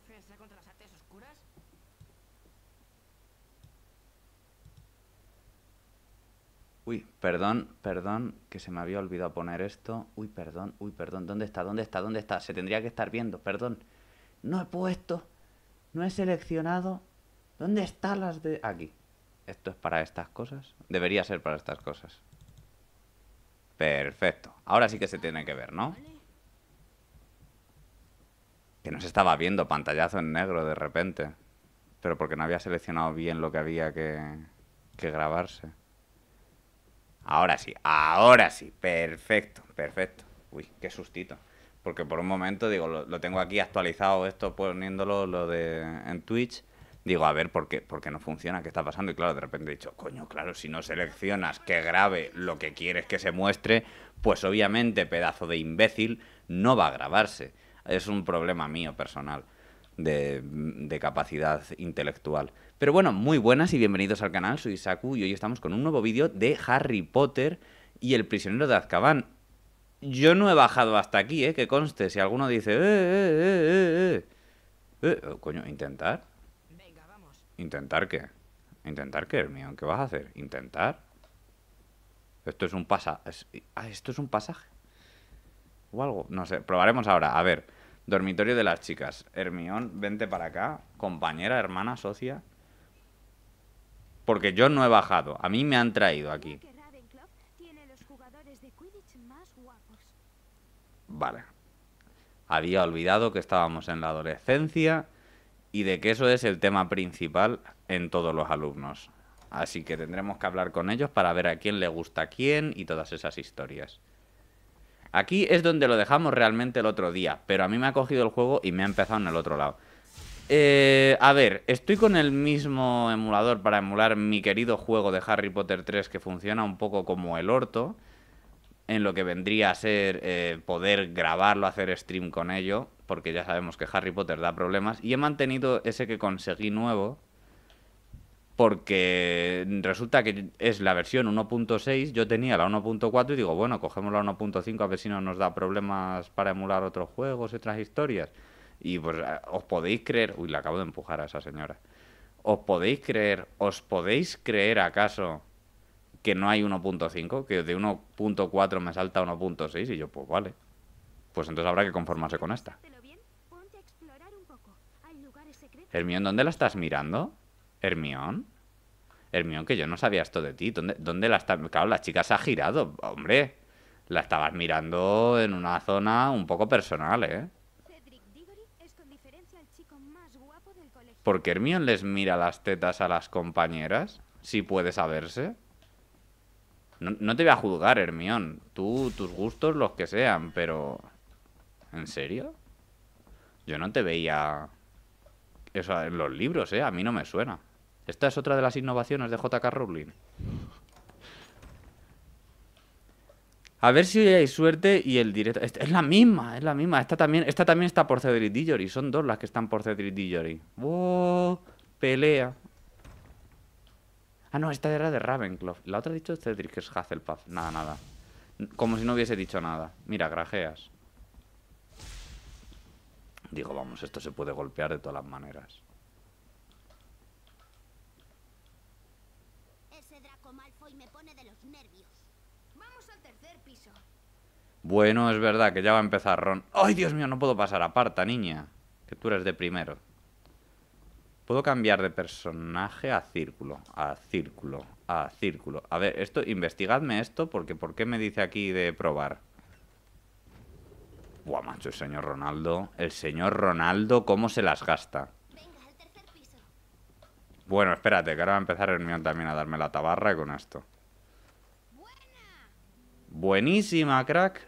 defensa contra las artes oscuras? Uy, perdón, perdón, que se me había olvidado poner esto. Uy, perdón, ¿dónde está? ¿Dónde está? ¿Dónde está? Se tendría que estar viendo, perdón. No he puesto, no he seleccionado. ¿Dónde están las de...? Aquí. ¿Esto es para estas cosas? Debería ser para estas cosas. Perfecto. Ahora sí que se tiene que ver, ¿no? Que no se estaba viendo pantallazo en negro de repente. Pero porque no había seleccionado bien lo que había que grabarse. Ahora sí, perfecto, perfecto. Uy, qué sustito. Porque por un momento, digo, lo tengo aquí actualizado esto poniéndolo lo de en Twitch. Digo, a ver, ¿por qué no funciona? ¿Qué está pasando? Y claro, de repente he dicho, coño, claro, si no seleccionas que grabe lo que quieres que se muestre, pues obviamente, pedazo de imbécil, no va a grabarse. Es un problema mío personal de capacidad intelectual. Pero bueno, muy buenas y bienvenidos al canal, soy Saku y hoy estamos con un nuevo vídeo de Harry Potter y el prisionero de Azkaban. Yo no he bajado hasta aquí, que conste, si alguno dice... coño, ¿intentar? Venga, vamos. ¿Intentar qué? ¿Intentar qué, Hermione? ¿Qué vas a hacer? ¿Intentar? Esto es un pasaje... ¿Esto es un pasaje? O algo, no sé, probaremos ahora, a ver... Dormitorio de las chicas. Hermione, vente para acá. Compañera, hermana, socia. Porque yo no he bajado. A mí me han traído aquí. Vale. Había olvidado que estábamos en la adolescencia y de que eso es el tema principal en todos los alumnos. Así que tendremos que hablar con ellos para ver a quién le gusta a quién y todas esas historias. Aquí es donde lo dejamos realmente el otro día, pero a mí me ha cogido el juego y me ha empezado en el otro lado. A ver, estoy con el mismo emulador para emular mi querido juego de Harry Potter 3 que funciona un poco como el orto, en lo que vendría a ser poder grabarlo, hacer stream con ello, porque ya sabemos que Harry Potter da problemas, y he mantenido ese que conseguí nuevo, porque resulta que es la versión 1.6, yo tenía la 1.4 y digo, bueno, cogemos la 1.5 a ver si no nos da problemas para emular otros juegos y otras historias. Y pues os podéis creer... Uy, la acabo de empujar a esa señora. ¿Os podéis creer acaso que no hay 1.5? Que de 1.4 me salta 1.6 y yo, pues vale. Pues entonces habrá que conformarse con esta. Hermione, ¿dónde la estás mirando? Hermione, Hermione, que yo no sabía esto de ti. ¿Dónde la está? Claro, la chica se ha girado, hombre. La estabas mirando en una zona un poco personal, ¿eh? Cedric Diggory es con diferencia el chico más guapo del colegio. ¿Por qué Hermione les mira las tetas a las compañeras? Si puede saberse. No te voy a juzgar, Hermione. Tú, tus gustos, los que sean, pero... ¿En serio? Yo no te veía... Eso en los libros, a mí no me suena. Esta es otra de las innovaciones de J.K. Rowling. A ver si hoy hay suerte y el directo... Es la misma, es la misma. Esta también está por Cedric Diggory. Son dos las que están por Cedric Diggory. ¡Oh! Pelea. Ah, no, esta era de Ravenclaw. La otra ha dicho Cedric, que es Hufflepuff. Nada, nada. Como si no hubiese dicho nada. Mira, grajeas. Digo, vamos, esto se puede golpear de todas las maneras. Ese Draco Malfoy me pone de los nervios. Vamos al tercer piso. Bueno, es verdad que ya va a empezar Ron. ¡Ay, Dios mío! No puedo pasar, aparta, niña. Que tú eres de primero. Puedo cambiar de personaje a círculo. A círculo, a círculo. A ver, esto, investigadme esto, porque ¿por qué me dice aquí de probar? Buah, macho, el señor Ronaldo, ¿cómo se las gasta? Venga, al tercer piso. Bueno, espérate, que ahora va a empezar Hermione también a darme la tabarra con esto. Buena. Buenísima, crack.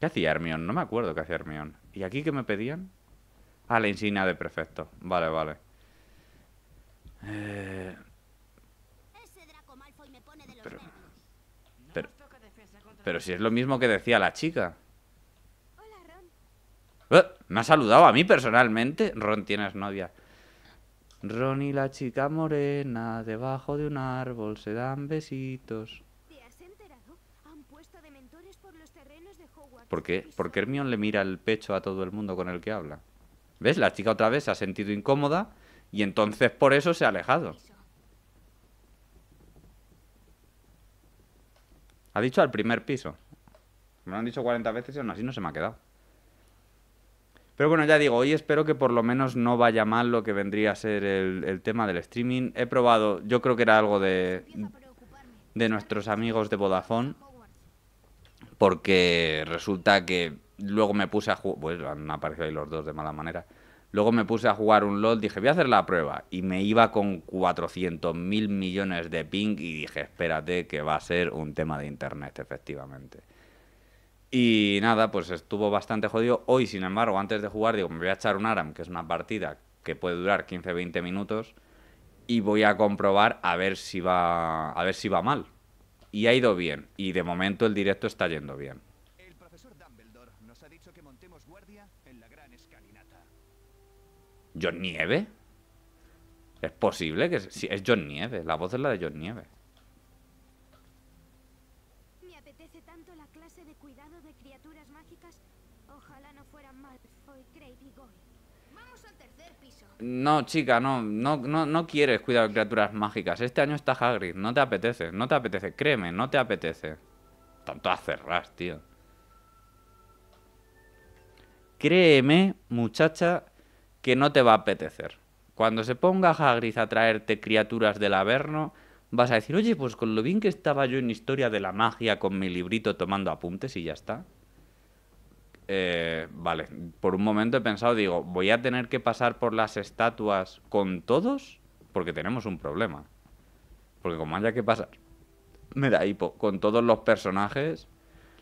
¿Qué hacía Hermione? No me acuerdo qué hacía Hermione. ¿Y aquí qué me pedían? Ah, la insignia de prefecto. Vale, vale. Pero si es lo mismo que decía la chica. Hola, Ron. ¿Me ha saludado a mí personalmente? Ron, tienes novia. Ron y la chica morena debajo de un árbol se dan besitos. ¿Te has enterado? Han puesto dementores por los terrenos de Hogwarts. ¿Por qué? Porque Hermione le mira el pecho a todo el mundo con el que habla. ¿Ves? La chica otra vez se ha sentido incómoda y entonces por eso se ha alejado. Ha dicho al primer piso. Me lo han dicho 40 veces y aún así no se me ha quedado. Pero bueno, ya digo, hoy espero que por lo menos no vaya mal lo que vendría a ser el tema del streaming. He probado, yo creo que era algo de nuestros amigos de Vodafone, porque resulta que luego me puse a jugar... Pues han aparecido ahí los dos de mala manera. Luego me puse a jugar un LoL, dije, voy a hacer la prueba. Y me iba con 400.000 millones de ping y dije, espérate, que va a ser un tema de internet, efectivamente. Y nada, pues estuvo bastante jodido. Hoy, sin embargo, antes de jugar, digo, me voy a echar un Aram, que es una partida que puede durar 15-20 minutos. Y voy a comprobar a ver si va mal. Y ha ido bien. Y de momento el directo está yendo bien. El profesor Dumbledore nos ha dicho que montemos guardia en la gran escalinata. ¿Jon Nieve? ¿Es posible que sí, es Jon Nieve? La voz es la de Jon Nieve. Me apetece tanto la clase de cuidado de criaturas mágicas. Ojalá no fueran Malfoy, Crabbe y Goyle. Vamos al tercer piso. No, chica, no quieres cuidar de criaturas mágicas. Este año está Hagrid, no te apetece, créeme, no te apetece. Tanto acerrás, tío. Créeme, muchacha, que no te va a apetecer. Cuando se ponga Hagrid a traerte criaturas del Averno, vas a decir, oye, pues con lo bien que estaba yo en Historia de la Magia con mi librito tomando apuntes y ya está. Vale, por un momento he pensado, digo, voy a tener que pasar por las estatuas con todos, porque tenemos un problema. Porque como haya que pasar, me da hipo, con todos los personajes.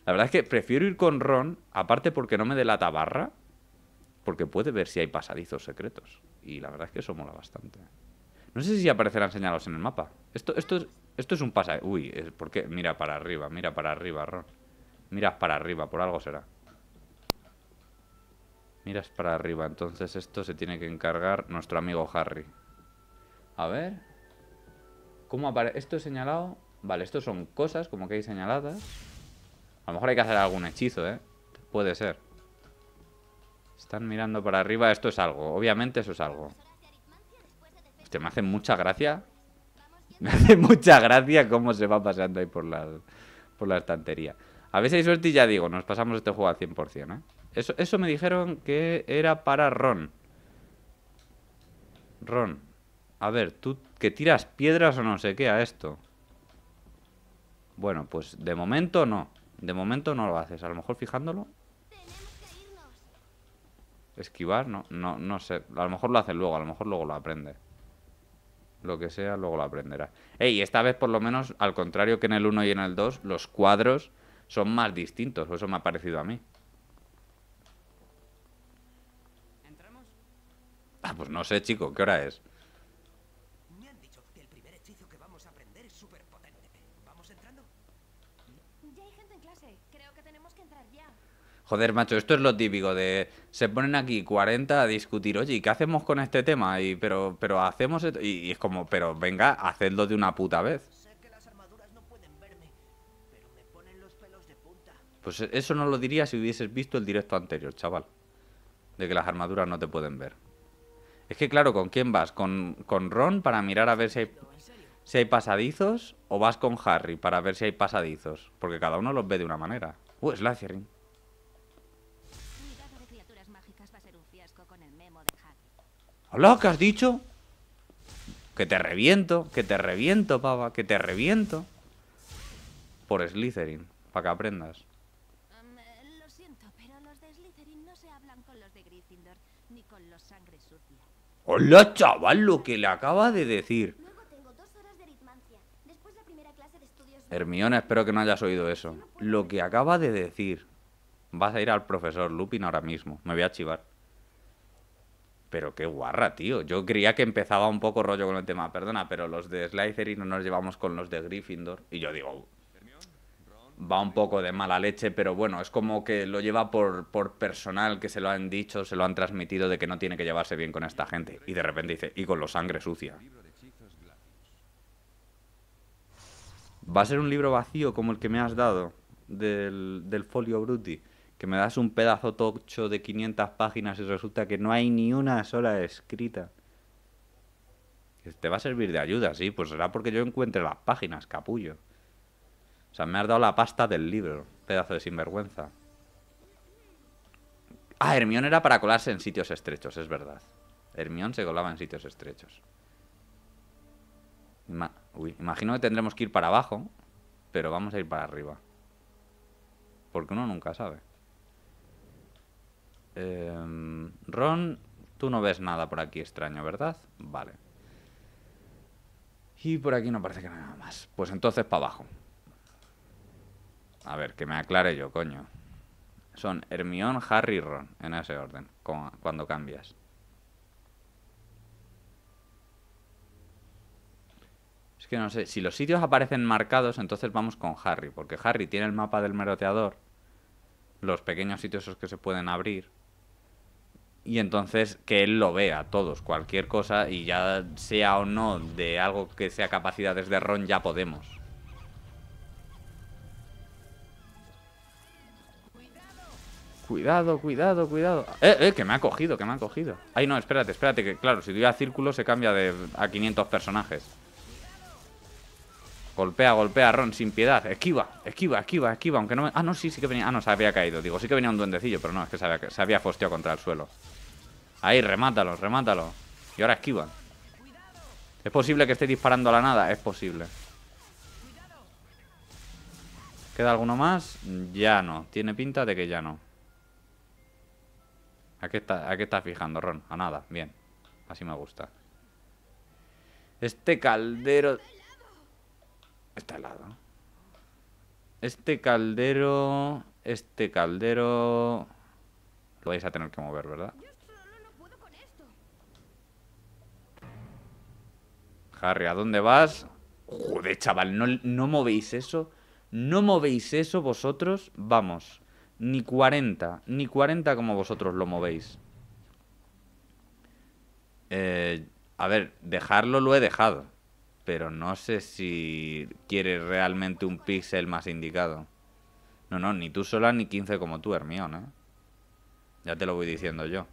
La verdad es que prefiero ir con Ron, aparte porque no me dé la tabarra, porque puede ver si hay pasadizos secretos. Y la verdad es que eso mola bastante. No sé si aparecerán señalados en el mapa. Esto es un pasadizo. Uy, porque mira para arriba, Ron. Miras para arriba, por algo será. Miras para arriba, entonces esto se tiene que encargar nuestro amigo Harry. A ver. ¿Cómo aparece? Esto es señalado. Vale, esto son cosas como que hay señaladas. A lo mejor hay que hacer algún hechizo, ¿eh? Puede ser. Están mirando para arriba, esto es algo. Obviamente eso es algo. Hostia, me hace mucha gracia. Me hace mucha gracia cómo se va pasando ahí por la estantería. A veces hay suerte y ya digo, nos pasamos este juego al 100%, ¿eh? Eso me dijeron que era para Ron. Ron, a ver, tú que tiras piedras o no sé qué a esto. Bueno, pues de momento no. De momento no lo haces. A lo mejor fijándolo. Esquivar, no sé. A lo mejor lo haces luego, a lo mejor luego lo aprende. Lo que sea, luego lo aprenderá. Ey, esta vez por lo menos, al contrario que en el 1 y en el 2, los cuadros son más distintos. Eso me ha parecido a mí. Ah, pues no sé, chico, ¿qué hora es? Me han dicho que el primer hechizo que vamos a aprender es súper potente. ¿Vamos entrando? Ya hay gente en clase. Creo que tenemos que entrar ya. Joder, macho, esto es lo típico de... Se ponen aquí 40 a discutir. Oye, ¿qué hacemos con este tema? Y pero hacemos... Esto... Y es como, pero venga, hacedlo de una puta vez. Sé que las armaduras no pueden verme, pero me ponen los pelos de punta. Pues eso no lo diría si hubieses visto el directo anterior, chaval. De que las armaduras no te pueden ver. Es que claro, ¿con quién vas? ¿Con Ron para mirar a ver si hay pasadizos? ¿O vas con Harry para ver si hay pasadizos? Porque cada uno los ve de una manera. Slytherin. Hola, ¿qué has dicho? Que te reviento, pava, que te reviento. Por Slytherin, para que aprendas. Lo siento, pero los de Slytherin no se hablan con los de Gryffindor ni con los sangre sucia. Hola, chaval, lo que le acaba de decir. Luego tengo 2 horas de aritmancia. Después la primera clase de estudios... Hermione, espero que no hayas oído eso. No puedo... Lo que acaba de decir. Vas a ir al profesor Lupin ahora mismo. Me voy a chivar. Pero qué guarra, tío. Yo creía que empezaba un poco rollo con el tema. Perdona, pero los de Slytherin no nos llevamos con los de Gryffindor. Y yo digo... Va un poco de mala leche, pero bueno, es como que lo lleva por personal, que se lo han dicho, se lo han transmitido, de que no tiene que llevarse bien con esta gente. Y de repente dice, y con los sangre sucia. Va a ser un libro vacío como el que me has dado, del Folio Bruti, que me das un pedazo tocho de 500 páginas y resulta que no hay ni una sola escrita. Te va a servir de ayuda, sí, pues será porque yo encuentre las páginas, capullo. O sea, me has dado la pasta del libro, pedazo de sinvergüenza. Ah, Hermione era para colarse en sitios estrechos, es verdad. Hermione se colaba en sitios estrechos. Imagino que tendremos que ir para abajo, pero vamos a ir para arriba. Porque uno nunca sabe. Ron, tú no ves nada por aquí extraño, ¿verdad? Vale. Y por aquí no parece que nada más. Pues entonces para abajo. A ver, que me aclare yo, coño. Son Hermione, Harry y Ron, en ese orden, cuando cambias. Es que no sé, si los sitios aparecen marcados, entonces vamos con Harry, porque Harry tiene el mapa del meroteador, los pequeños sitios esos que se pueden abrir, y entonces que él lo vea, todos, cualquier cosa, y ya sea o no de algo que sea capacidades de Ron, ya podemos. Cuidado, cuidado, cuidado. Que me ha cogido, que me ha cogido. Ay, no, espérate, espérate, que claro, si doy a círculo se cambia a 500 personajes. Golpea, golpea, Ron, sin piedad. Esquiva, esquiva, esquiva, esquiva. Aunque no me... Ah, no, sí, sí que venía. Ah, no, se había caído. Digo, sí que venía un duendecillo, pero no, es que se había fosteado contra el suelo. Ahí, remátalo, remátalo. Y ahora esquiva. ¿Es posible que esté disparando a la nada? Es posible. ¿Queda alguno más? Ya no. Tiene pinta de que ya no. ¿A qué estás fijando, Ron? A nada. Bien. Así me gusta. Este caldero... Está helado. Este caldero... Lo vais a tener que mover, ¿verdad? Harry, ¿a dónde vas? Joder, chaval, ¿no movéis eso? ¿No movéis eso vosotros? Vamos. Ni 40. Ni 40 como vosotros lo movéis. A ver, dejarlo lo he dejado. Pero no sé si quieres realmente un píxel más indicado. No, no, ni tú sola ni 15 como tú, Hermione, ¿eh? Ya te lo voy diciendo yo.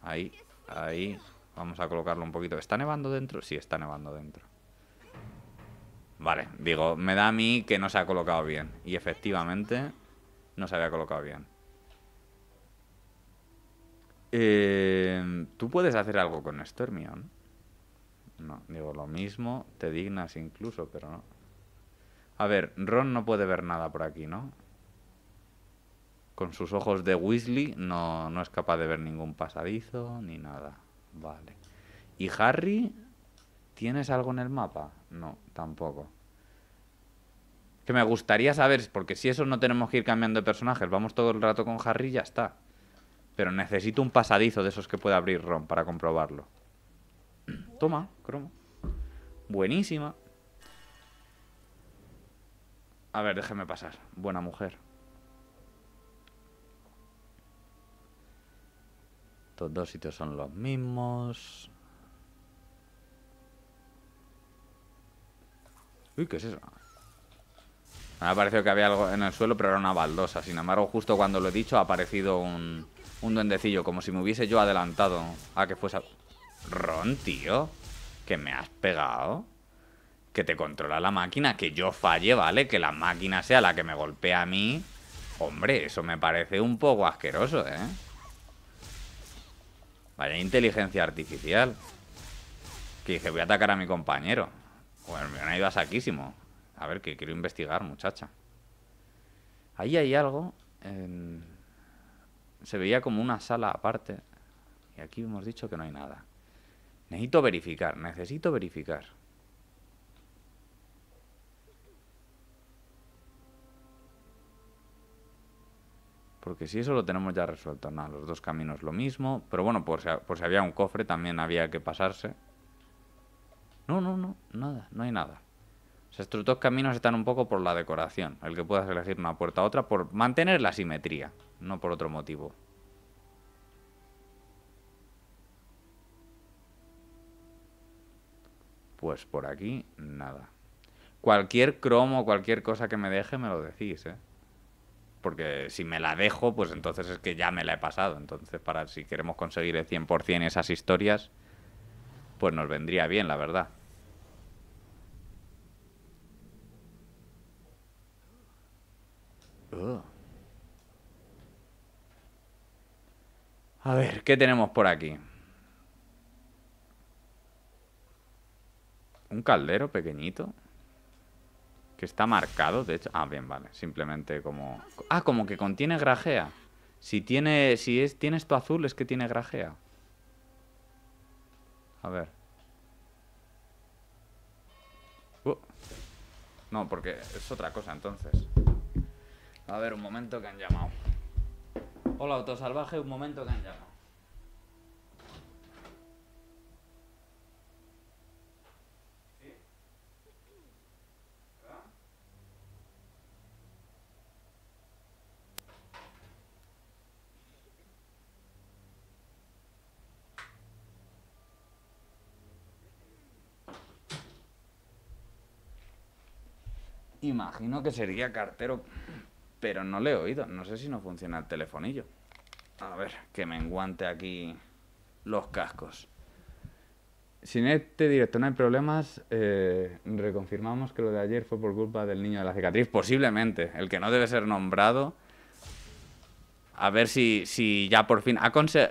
Ahí, ahí. Vamos a colocarlo un poquito. ¿Está nevando dentro? Sí, está nevando dentro. Vale, digo, me da a mí que no se ha colocado bien. Y efectivamente, no se había colocado bien. ¿Tú puedes hacer algo con esto, Hermione? No, digo lo mismo, te dignas incluso, pero no. A ver, Ron no puede ver nada por aquí, ¿no? Con sus ojos de Weasley no es capaz de ver ningún pasadizo ni nada. Vale. ¿Y Harry? ¿Tienes algo en el mapa? No, tampoco. Que me gustaría saber, porque si eso no tenemos que ir cambiando de personajes, vamos todo el rato con Harry y ya está. Pero necesito un pasadizo de esos que pueda abrir Ron para comprobarlo. Toma, cromo. Buenísima. A ver, déjame pasar. Buena mujer. Estos dos sitios son los mismos. Uy, ¿qué es eso? Me ha parecido que había algo en el suelo, pero era una baldosa. Sin embargo, justo cuando lo he dicho ha aparecido un duendecillo. Como si me hubiese yo adelantado a que fuese... Ron, tío, que me has pegado. Que te controla la máquina. Que yo falle, ¿vale? Que la máquina sea la que me golpea a mí. Hombre, eso me parece un poco asqueroso, ¿eh? Vaya inteligencia artificial. Que dije, voy a atacar a mi compañero. Bueno, me han ido a saquísimo. A ver, que quiero investigar, muchacha. Ahí hay algo Se veía como una sala aparte. Y aquí hemos dicho que no hay nada. Necesito verificar, necesito verificar. Porque si eso lo tenemos ya resuelto. Nada, los dos caminos lo mismo. Pero bueno, por si había un cofre también había que pasarse. No, no, no, nada, no hay nada. O sea, estos dos caminos están un poco por la decoración. El que puedas elegir una puerta a otra por mantener la simetría, no por otro motivo. Pues por aquí, nada. Cualquier cromo, cualquier cosa que me deje, me lo decís, ¿eh? Porque si me la dejo, pues entonces es que ya me la he pasado. Entonces, para si queremos conseguir el 100% esas historias, pues nos vendría bien, la verdad. A ver, ¿qué tenemos por aquí? Un caldero pequeñito que está marcado, de hecho. Ah, bien, vale. Simplemente como... Ah, como que contiene grajea. Si tiene esto azul es que tiene grajea. A ver. No, porque es otra cosa entonces. A ver, un momento que han llamado. Hola, Autosalvaje, un momento que han llamado. ¿Sí? ¿Ah? Imagino que sería cartero... Pero no le he oído. No sé si no funciona el telefonillo. A ver, que me enguante aquí los cascos. Sin este directo no hay problemas. Reconfirmamos que lo de ayer fue por culpa del niño de la cicatriz. Posiblemente. El que no debe ser nombrado. A ver si ya por fin...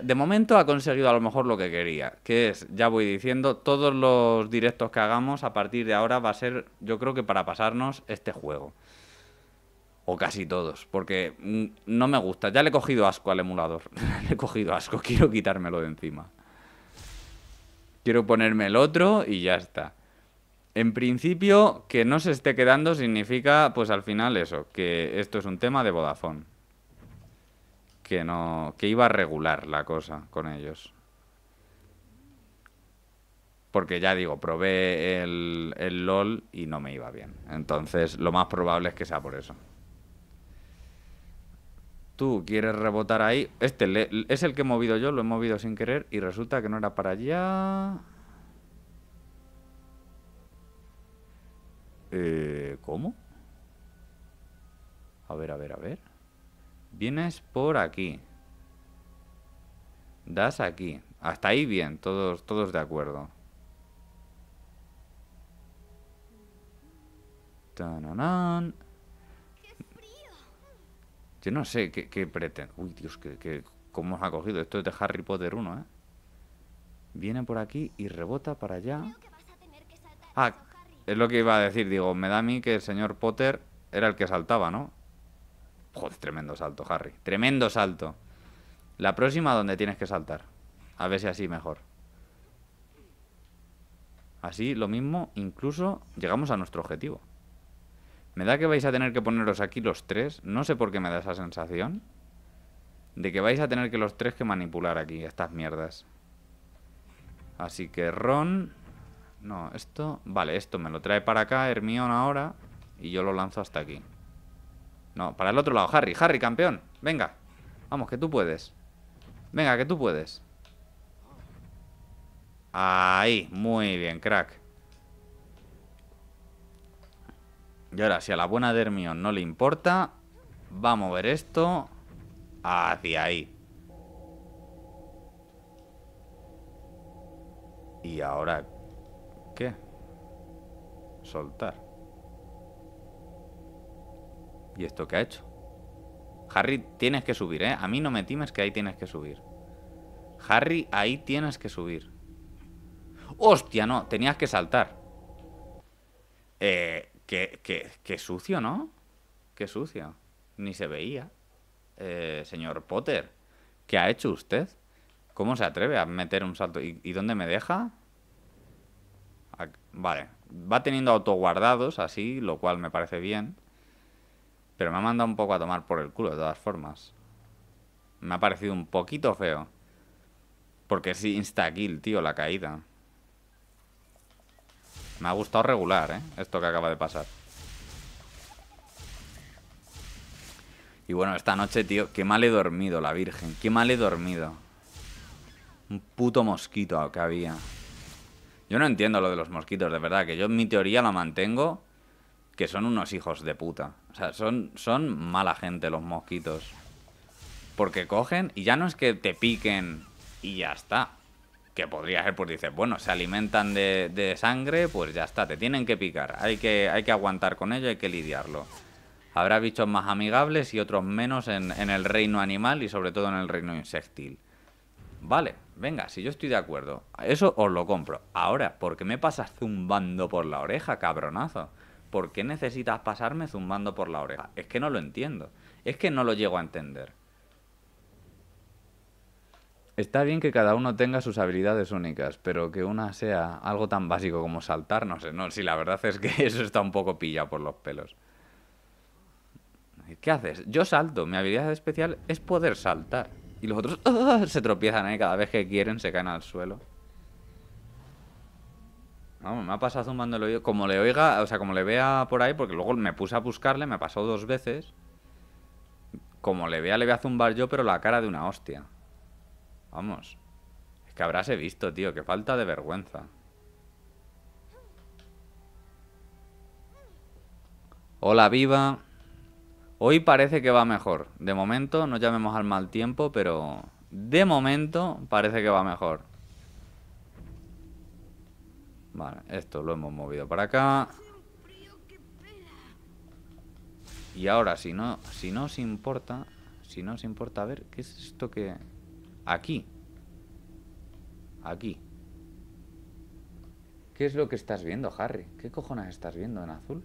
De momento ha conseguido a lo mejor lo que quería. Que es, ya voy diciendo, todos los directos que hagamos a partir de ahora va a ser, yo creo que para pasarnos este juego. O casi todos, porque no me gusta. Ya le he cogido asco al emulador. Le he cogido asco, quiero quitármelo de encima. Quiero ponerme el otro y ya está. En principio, que no se esté quedando significa, pues al final eso, que esto es un tema de Vodafone. Que no, que iba a regular la cosa con ellos. Porque ya digo, probé el LoL y no me iba bien. Entonces, lo más probable es que sea por eso. Tú quieres rebotar ahí. Es el que he movido yo, lo he movido sin querer y resulta que no era para allá. ¿Cómo? A ver, a ver, a ver. Vienes por aquí. Das aquí. Hasta ahí bien, todos de acuerdo. ¡Tananán! Yo no sé qué pretende. Uy, Dios, ¿cómo os ha cogido? Esto es de Harry Potter 1, ¿eh? Viene por aquí y rebota para allá. Ah, es lo que iba a decir. Digo, me da a mí que el señor Potter era el que saltaba, ¿no? Joder, tremendo salto, Harry. Tremendo salto. La próxima, ¿dónde tienes que saltar? A ver si así mejor. Así, lo mismo, incluso llegamos a nuestro objetivo. Me da que vais a tener que poneros aquí los tres. No sé por qué me da esa sensación de que vais a tener que los tres que manipular aquí estas mierdas. Así que Ron... No, esto... Vale, esto me lo trae para acá Hermione ahora y yo lo lanzo hasta aquí. No, para el otro lado. Harry, Harry, campeón. Venga. Vamos, que tú puedes. Venga, que tú puedes. Ahí. Muy bien, crack. Y ahora, si a la buena de Hermione no le importa, va a mover esto hacia ahí. Y ahora, ¿qué? Soltar. ¿Y esto qué ha hecho? Harry, tienes que subir, ¿eh? A mí no me times que ahí tienes que subir. Harry, ahí tienes que subir. ¡Hostia, no! Tenías que saltar. Qué sucio, ¿no? Qué sucio. Ni se veía. Señor Potter, ¿qué ha hecho usted? ¿Cómo se atreve a meter un salto? ¿Y dónde me deja? Vale. Va teniendo autoguardados, así, lo cual me parece bien. Pero me ha mandado un poco a tomar por el culo, de todas formas. Me ha parecido un poquito feo. Porque es insta-kill, tío, la caída. Me ha gustado regular, ¿eh? Esto que acaba de pasar. Y bueno, esta noche, tío, qué mal he dormido, la Virgen. Qué mal he dormido. Un puto mosquito que había. Yo no entiendo lo de los mosquitos, de verdad. Que yo mi teoría la mantengo. que son unos hijos de puta. O sea, son mala gente los mosquitos. Porque cogen y ya no es que te piquen y ya está. Que podría ser, pues dices, bueno, se alimentan de sangre, pues ya está, te tienen que picar. Hay que aguantar con ello, hay que lidiarlo. Habrá bichos más amigables y otros menos en el reino animal y sobre todo en el reino insectil. Vale, venga, si yo estoy de acuerdo, eso os lo compro. Ahora, ¿por qué me pasas zumbando por la oreja, cabronazo? ¿Por qué necesitas pasarme zumbando por la oreja? Es que no lo entiendo, es que no lo llego a entender. Está bien que cada uno tenga sus habilidades únicas, pero que una sea algo tan básico como saltar, no sé, no, sí, la verdad es que eso está un poco pillado por los pelos. ¿Qué haces? Yo salto, mi habilidad especial es poder saltar. Y los otros se tropiezan ahí cada vez que quieren, se caen al suelo. Vamos, me ha pasado zumbando el oído. Como le oiga, o sea, como le vea por ahí, porque luego me puse a buscarle, me pasó dos veces. Como le vea, le voy a zumbar yo, pero la cara de una hostia. Vamos. Es que habráse visto, tío. Qué falta de vergüenza. Hola, viva. Hoy parece que va mejor. De momento, no llamemos al mal tiempo, pero... de momento, parece que va mejor. Vale, esto lo hemos movido para acá. Y ahora, si no os importa... si no os importa... a ver, ¿qué es esto que...? Aquí. Aquí. ¿Qué es lo que estás viendo, Harry? ¿Qué cojones estás viendo en azul?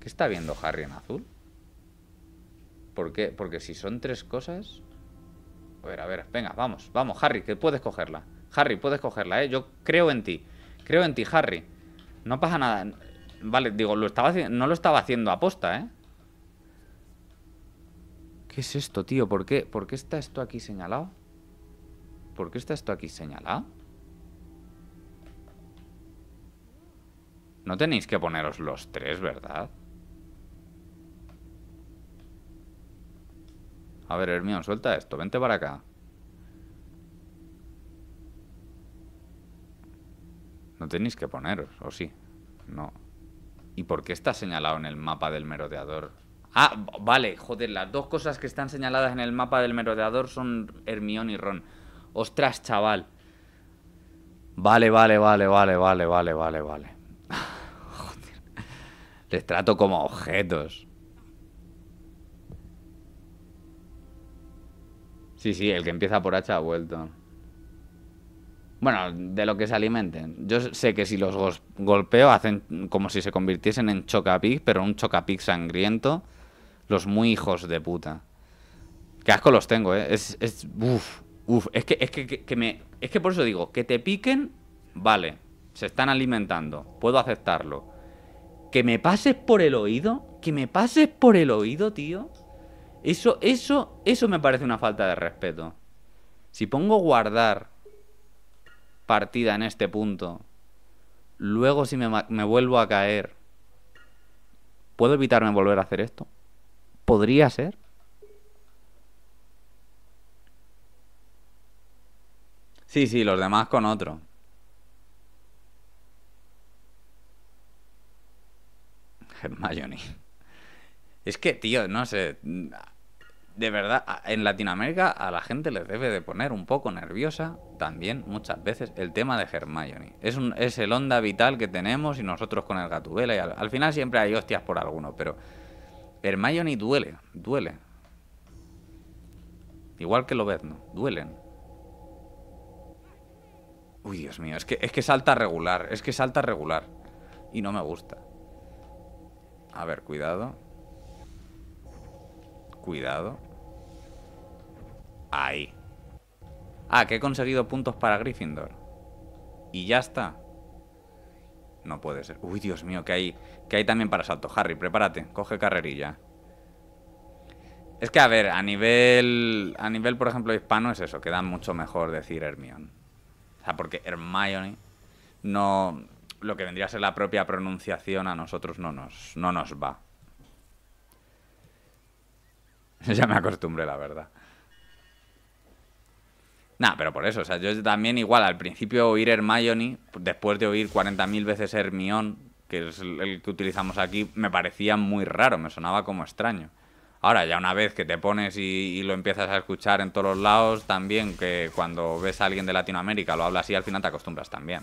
¿Qué está viendo Harry en azul? ¿Por qué? Porque si son tres cosas... a ver, venga, vamos, vamos, Harry, que puedes cogerla. Harry, puedes cogerla, ¿eh? Yo creo en ti. Creo en ti, Harry. No pasa nada. Vale, digo, no lo estaba haciendo aposta, ¿eh? ¿Qué es esto, tío? ¿Por qué está esto aquí señalado? ¿Por qué está esto aquí señalado? No tenéis que poneros los tres, ¿verdad? A ver, Hermione, suelta esto. Vente para acá. No tenéis que poneros, ¿o sí? No. ¿Y por qué está señalado en el mapa del merodeador? Ah, vale, joder, las dos cosas que están señaladas en el mapa del merodeador son Hermione y Ron. Ostras, chaval. Vale. Joder. Les trato como objetos. Sí, el que empieza por H ha vuelto. Bueno, de lo que se alimenten. Yo sé que si los golpeo hacen como si se convirtiesen en Chocapic, pero un Chocapic sangriento. Los muy hijos de puta. Qué asco los tengo, ¿eh? Es que por eso digo, que te piquen, vale, se están alimentando, puedo aceptarlo. Que me pases por el oído, tío. Eso me parece una falta de respeto. Si pongo guardar partida en este punto, luego si me vuelvo a caer, ¿puedo evitarme volver a hacer esto? ¿Podría ser? Sí, los demás con otro. Hermione. Es que, tío, no sé. De verdad, en Latinoamérica a la gente les debe de poner un poco nerviosa también muchas veces el tema de Hermione. Es el onda vital que tenemos y nosotros con el Gatubela. Y al final siempre hay hostias por alguno, pero... Hermione duele. Igual que Lobezno, duelen. Uy, Dios mío, es que salta regular, y no me gusta. A ver, cuidado. Ahí. Ah, que he conseguido puntos para Gryffindor. Y ya está. No puede ser. Uy, Dios mío, que hay también para salto. Harry, prepárate, coge carrerilla. Es que, a ver, a nivel, por ejemplo, hispano es eso, queda mucho mejor decir Hermione. O sea, porque Hermione no... lo que vendría a ser la propia pronunciación a nosotros no nos va. Ya me acostumbré, la verdad. Nah, pero por eso, o sea, yo también igual al principio oír Hermione, después de oír 40.000 veces Hermione, que es el que utilizamos aquí, me parecía muy raro, me sonaba como extraño. Ahora, ya una vez que te pones y lo empiezas a escuchar en todos los lados, también que cuando ves a alguien de Latinoamérica lo habla así, al final te acostumbras también.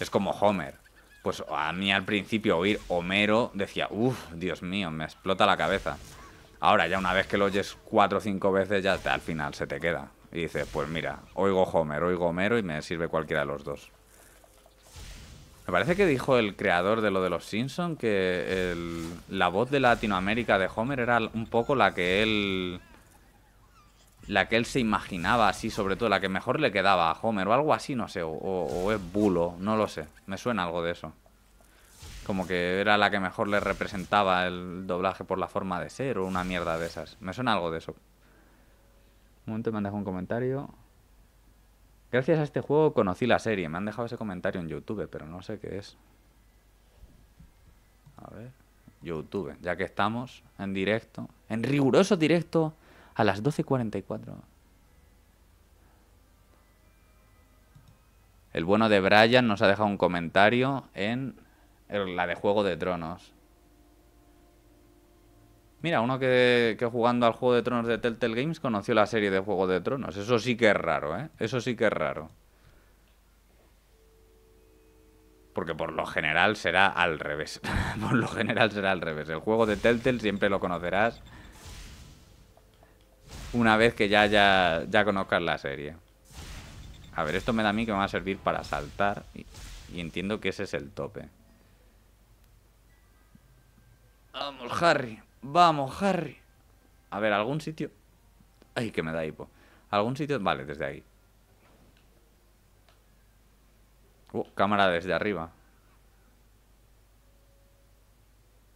Es como Homer. Pues a mí al principio oír Homero decía, uff, Dios mío, me explota la cabeza. Ahora, ya una vez que lo oyes 4 o 5 veces, ya al final se te queda. Y dices, pues mira, oigo Homer, oigo Homero y me sirve cualquiera de los dos. Me parece que dijo el creador de lo de los Simpsons que la voz de Latinoamérica de Homer era un poco la que él se imaginaba así, sobre todo la que mejor le quedaba a Homer o algo así, no sé, o es bulo, no lo sé, me suena algo de eso. Como que era la que mejor le representaba el doblaje por la forma de ser o una mierda de esas, me suena algo de eso. Un momento, me han dejado un comentario. Gracias a este juego conocí la serie. Me han dejado ese comentario en YouTube, pero no sé qué es. A ver, YouTube, ya que estamos en directo, en riguroso directo, a las 12:44. El bueno de Brian nos ha dejado un comentario en la de Juego de Tronos. Mira, uno que jugando al Juego de Tronos de Telltale Games conoció la serie de Juego de Tronos. Eso sí que es raro, ¿eh? Eso sí que es raro. Porque por lo general será al revés. Por lo general será al revés. El juego de Telltale siempre lo conocerás una vez que ya conozcas la serie. A ver, esto me da a mí que me va a servir para saltar. Y entiendo que ese es el tope. Vamos, Harry. ¡Vamos, Harry! A ver, ¿algún sitio? ¡Ay, que me da hipo! ¿Algún sitio? Vale, desde ahí. Cámara desde arriba.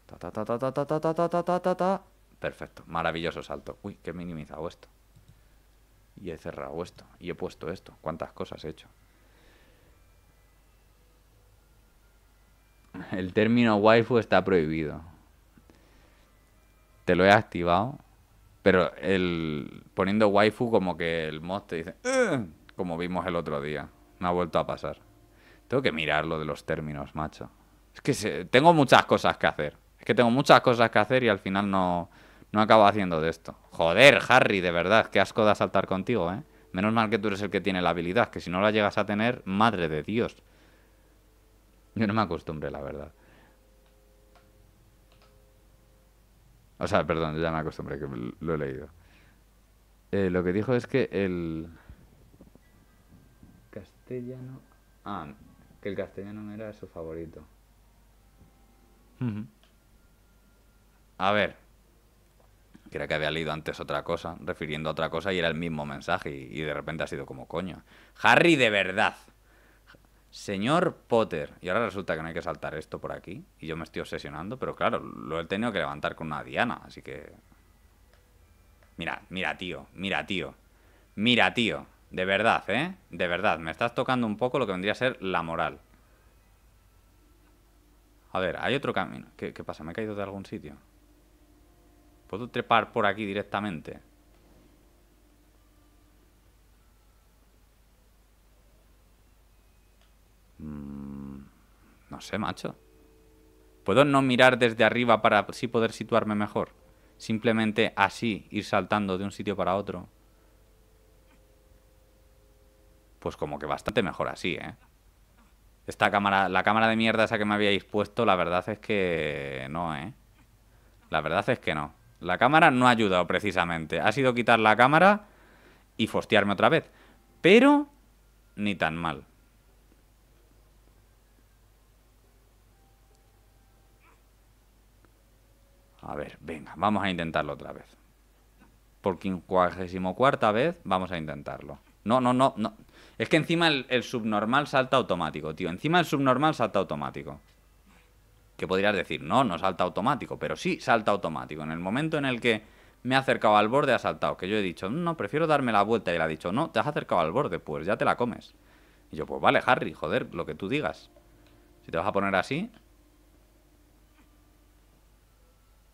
Ta, ta, ta, ta, ta, ta, ta, ta, ta, ta, ta. Perfecto, maravilloso salto. Uy, que he minimizado esto. Y he cerrado esto. Y he puesto esto. ¿Cuántas cosas he hecho? El término waifu está prohibido. Te lo he activado, pero poniendo waifu como que el mod te dice, como vimos el otro día, me ha vuelto a pasar. Tengo que mirar lo de los términos, macho. Es que tengo muchas cosas que hacer. Es que tengo muchas cosas que hacer y al final no acabo haciendo de esto. Joder, Harry, de verdad, qué asco da saltar contigo, ¿eh? Menos mal que tú eres el que tiene la habilidad, que si no la llegas a tener, madre de Dios. Yo no me acostumbré, la verdad. O sea, perdón, ya me acostumbré, que lo he leído. Lo que dijo es que el castellano... Ah, que el castellano no era su favorito. A ver. Creo que había leído antes otra cosa, refiriendo a otra cosa, y era el mismo mensaje, y de repente ha sido como coño. Harry, de verdad. Señor Potter. Y ahora resulta que no hay que saltar esto por aquí. Y yo me estoy obsesionando, pero claro, lo he tenido que levantar con una diana, así que... Mira, mira, tío, mira, tío. Mira, tío. De verdad, ¿eh? De verdad, me estás tocando un poco lo que vendría a ser la moral. A ver, hay otro camino. ¿Qué pasa? ¿Me he caído de algún sitio? ¿Puedo trepar por aquí directamente? No sé, macho. ¿Puedo no mirar desde arriba para así poder situarme mejor? Simplemente así, ir saltando de un sitio para otro. Pues como que bastante mejor así, ¿eh? Esta cámara, la cámara de mierda esa que me habíais puesto, la verdad es que no, ¿eh? La verdad es que no. La cámara no ha ayudado precisamente. Ha sido quitar la cámara y fostearme otra vez. Pero ni tan mal. A ver, venga, vamos a intentarlo otra vez. Por 54ª vez vamos a intentarlo. No, no, no, no. Es que encima el subnormal salta automático, tío. Encima el subnormal salta automático. Que podrías decir, no, no salta automático, pero sí salta automático. En el momento en el que me he acercado al borde ha saltado. Que yo he dicho, no, prefiero darme la vuelta. Y le ha dicho, no, te has acercado al borde, pues ya te la comes. Y yo, pues vale, Harry, joder, lo que tú digas. Si te vas a poner así...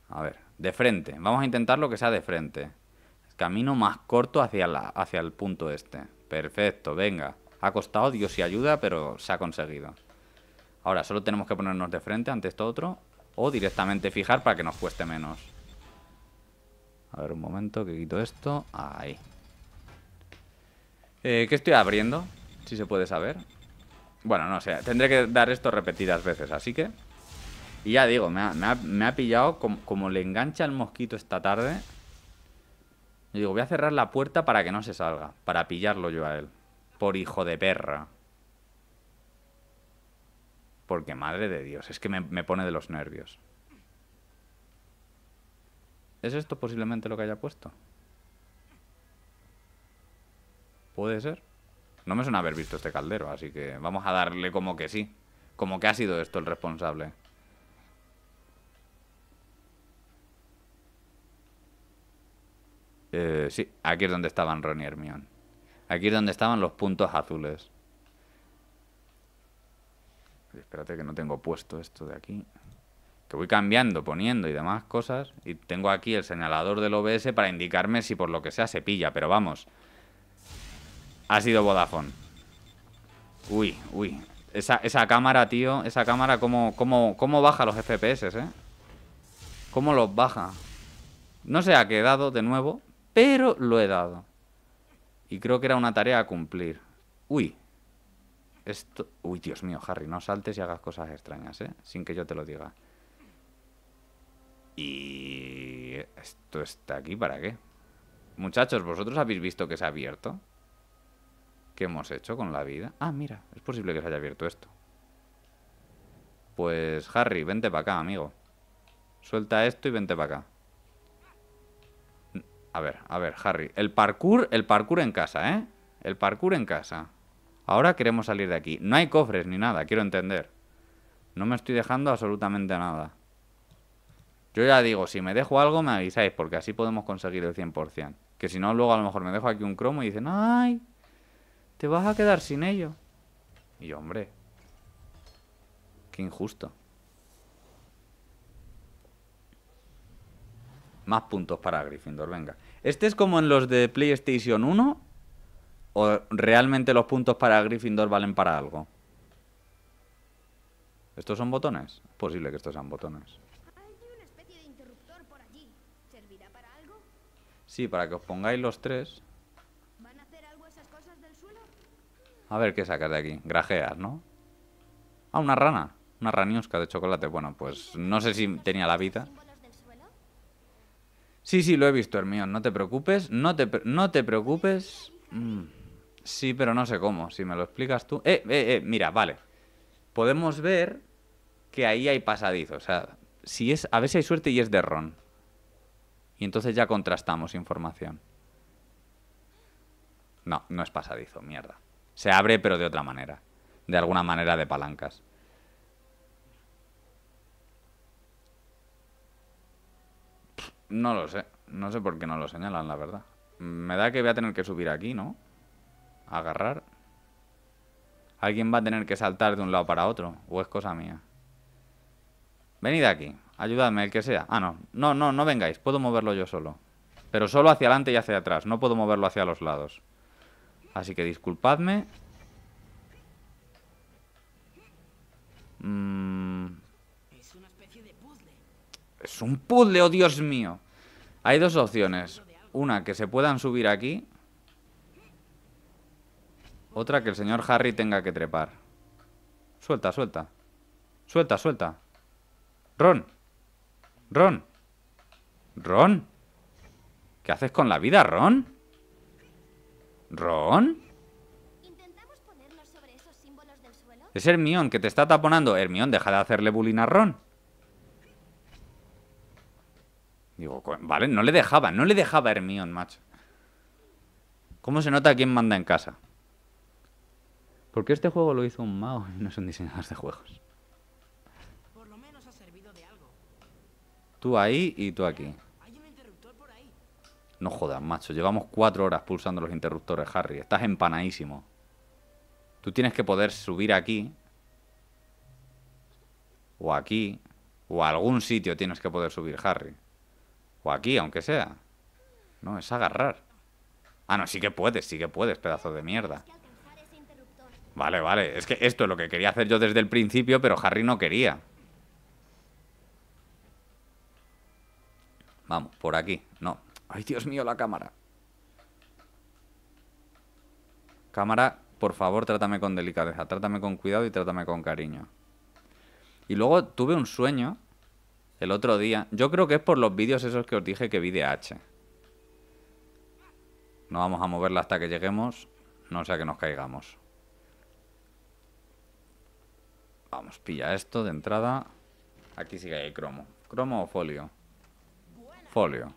A ver, de frente. Vamos a intentar lo que sea de frente. Camino más corto hacia el punto este. Perfecto, venga. Ha costado, Dios y ayuda, pero se ha conseguido. Ahora solo tenemos que ponernos de frente ante esto otro o directamente fijar para que nos cueste menos. A ver, un momento que quito esto. Ahí. ¿Qué estoy abriendo? Si se puede saber. Bueno, no sé. Tendré que dar esto repetidas veces, así que... Y ya digo, me ha pillado como le engancha el mosquito esta tarde. Yo digo, voy a cerrar la puerta para que no se salga. Para pillarlo yo a él. Por hijo de perra. Porque madre de Dios, es que me pone de los nervios. ¿Es esto posiblemente lo que haya puesto? ¿Puede ser? No me suena haber visto este caldero, así que vamos a darle como que sí. Como que ha sido esto el responsable. Sí, aquí es donde estaban Ron y Hermione. Aquí es donde estaban los puntos azules. Espérate que no tengo puesto esto de aquí. Que voy cambiando, poniendo y demás cosas. Y tengo aquí el señalador del OBS para indicarme si por lo que sea se pilla. Pero vamos. Ha sido Vodafone. Uy, uy. Esa cámara, tío. Esa cámara, ¿cómo baja los FPS, eh? ¿Cómo los baja? No sé a qué he dado de nuevo. Pero lo he dado. Y creo que era una tarea a cumplir. Uy. Esto... Uy, Dios mío, Harry, no saltes y hagas cosas extrañas, ¿eh? Sin que yo te lo diga. Y... ¿Esto está aquí para qué? Muchachos, ¿vosotros habéis visto que se ha abierto? ¿Qué hemos hecho con la vida? Ah, mira, es posible que se haya abierto esto. Pues, Harry, vente para acá, amigo. Suelta esto y vente para acá. A ver, Harry. El parkour en casa, ¿eh? El parkour en casa. Ahora queremos salir de aquí. No hay cofres ni nada, quiero entender. No me estoy dejando absolutamente nada. Yo ya digo, si me dejo algo me avisáis, porque así podemos conseguir el 100%. Que si no, luego a lo mejor me dejo aquí un cromo y dicen, ¡ay! Te vas a quedar sin ello. Y hombre, qué injusto. Más puntos para Gryffindor, venga. Este es como en los de PlayStation 1. ¿O realmente los puntos para Gryffindor valen para algo? ¿Estos son botones? Es posible que estos sean botones. Hay una especie de interruptor por allí. ¿Servirá para algo? Sí, para que os pongáis los tres. ¿Van a hacer algo esas cosas del suelo? A ver qué sacas de aquí. Grajeas, ¿no? Ah, una rana. Una raniusca de chocolate. Bueno, pues no sé si tenía la vida. Sí, sí, lo he visto, Hermione. No te preocupes. No te preocupes. Sí, pero no sé cómo. Si me lo explicas tú... mira, vale. Podemos ver que ahí hay pasadizo. O sea, si es... a ver si hay suerte y es de Ron. Y entonces ya contrastamos información. No, no es pasadizo, mierda. Se abre, pero de otra manera. De alguna manera de palancas. No lo sé. No sé por qué no lo señalan, la verdad. Me da que voy a tener que subir aquí, ¿no? Agarrar. Alguien va a tener que saltar de un lado para otro. O es cosa mía. Venid aquí. Ayudadme, el que sea. Ah, no. No, no, no vengáis. Puedo moverlo yo solo. Pero solo hacia adelante y hacia atrás. No puedo moverlo hacia los lados. Así que disculpadme. Es una especie de puzzle. Es un puzzle, oh Dios mío. Hay dos opciones. Una, que se puedan subir aquí. Otra, que el señor Harry tenga que trepar. Suelta, suelta. Suelta, suelta. Ron. Ron. Ron. ¿Qué haces con la vida, Ron? ¿Ron? ¿Intentamos ponernos sobre esos símbolos del suelo? Es Hermione que te está taponando. Hermione, deja de hacerle bullying a Ron. Digo, vale, no le dejaba Hermione, macho. ¿Cómo se nota quién manda en casa? Porque este juego lo hizo un mago y no son diseñadores de juegos. Por lo menos ha servido de algo. Tú ahí y tú aquí. Hay un interruptor por ahí. No jodas, macho, llevamos 4 horas pulsando los interruptores, Harry. Estás empanadísimo. Tú tienes que poder subir aquí. O aquí. O a algún sitio tienes que poder subir, Harry. O aquí, aunque sea. No, es agarrar. Ah, no, sí que puedes, pedazo de mierda. Vale, vale. Es que esto es lo que quería hacer yo desde el principio, pero Harry no quería. Vamos, por aquí. No. Ay, Dios mío, la cámara. Cámara, por favor, trátame con delicadeza. Trátame con cuidado y trátame con cariño. Y luego tuve un sueño el otro día. Yo creo que es por los vídeos esos que os dije que vi de H. No vamos a moverla hasta que lleguemos. No sea que nos caigamos. Vamos, pilla esto de entrada. Aquí sí que hay cromo. ¿Cromo o folio? Folio.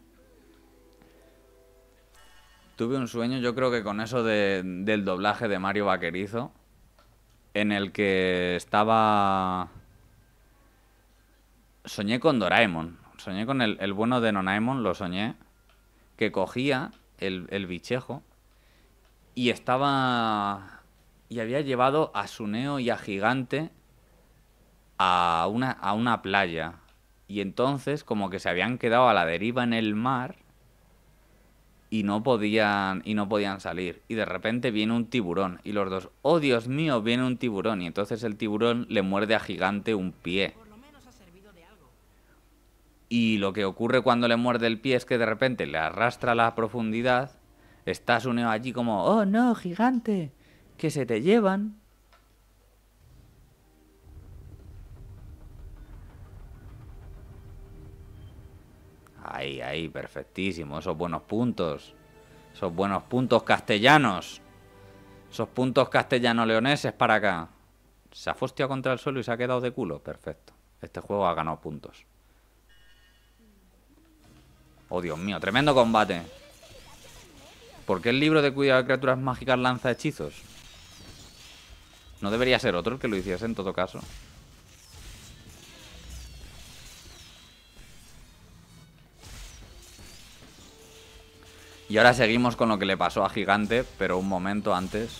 Tuve un sueño, yo creo que con eso del doblaje de Mario Vaquerizo, en el que estaba... Soñé con Doraemon. Soñé con el bueno de Nonaemon, lo soñé. Que cogía el bichejo y estaba... Y había llevado a Suneo y a Gigante a una playa. Y entonces como que se habían quedado a la deriva en el mar y no podían salir. Y de repente viene un tiburón y los dos, ¡oh Dios mío, viene un tiburón! Y entonces el tiburón le muerde a Gigante un pie. Y lo que ocurre cuando le muerde el pie es que de repente le arrastra a la profundidad. Está Suneo allí como, ¡oh no, Gigante, que se te llevan! Ahí, ahí, perfectísimo. Esos buenos puntos. Esos buenos puntos castellanos. Esos puntos castellano-leoneses para acá. Se ha fosteado contra el suelo y se ha quedado de culo. Perfecto. Este juego ha ganado puntos. Oh, Dios mío. Tremendo combate. ¿Por qué el libro de cuidado de criaturas mágicas lanza hechizos? No debería ser otro el que lo hiciese en todo caso. Y ahora seguimos con lo que le pasó a Gigante, pero un momento antes.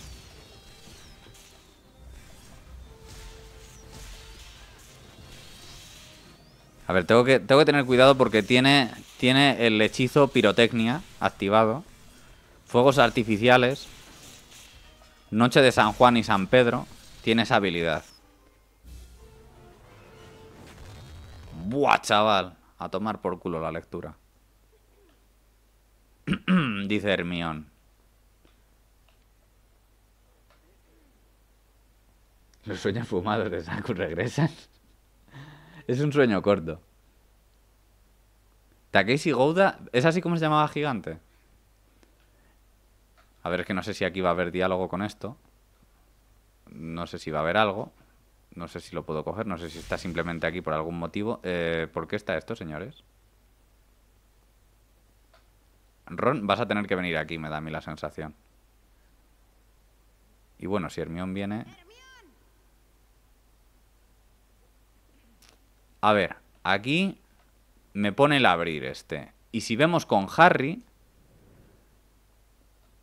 A ver, tengo que tener cuidado porque tiene el hechizo pirotecnia activado. Fuegos artificiales. Noche de San Juan y San Pedro. Tiene esa habilidad. Buah, chaval. A tomar por culo la lectura. Dice Hermione. Los sueños fumados de Saku regresan. Es un sueño corto. Takeshi Gouda. ¿Es así como se llamaba Gigante? A ver, es que no sé si aquí va a haber diálogo con esto. No sé si va a haber algo. No sé si lo puedo coger. No sé si está simplemente aquí por algún motivo. ¿Por qué está esto, señores? Ron, vas a tener que venir aquí, me da a mí la sensación. Y bueno, si Hermione viene... A ver, aquí me pone el abrir este. Y si vemos con Harry...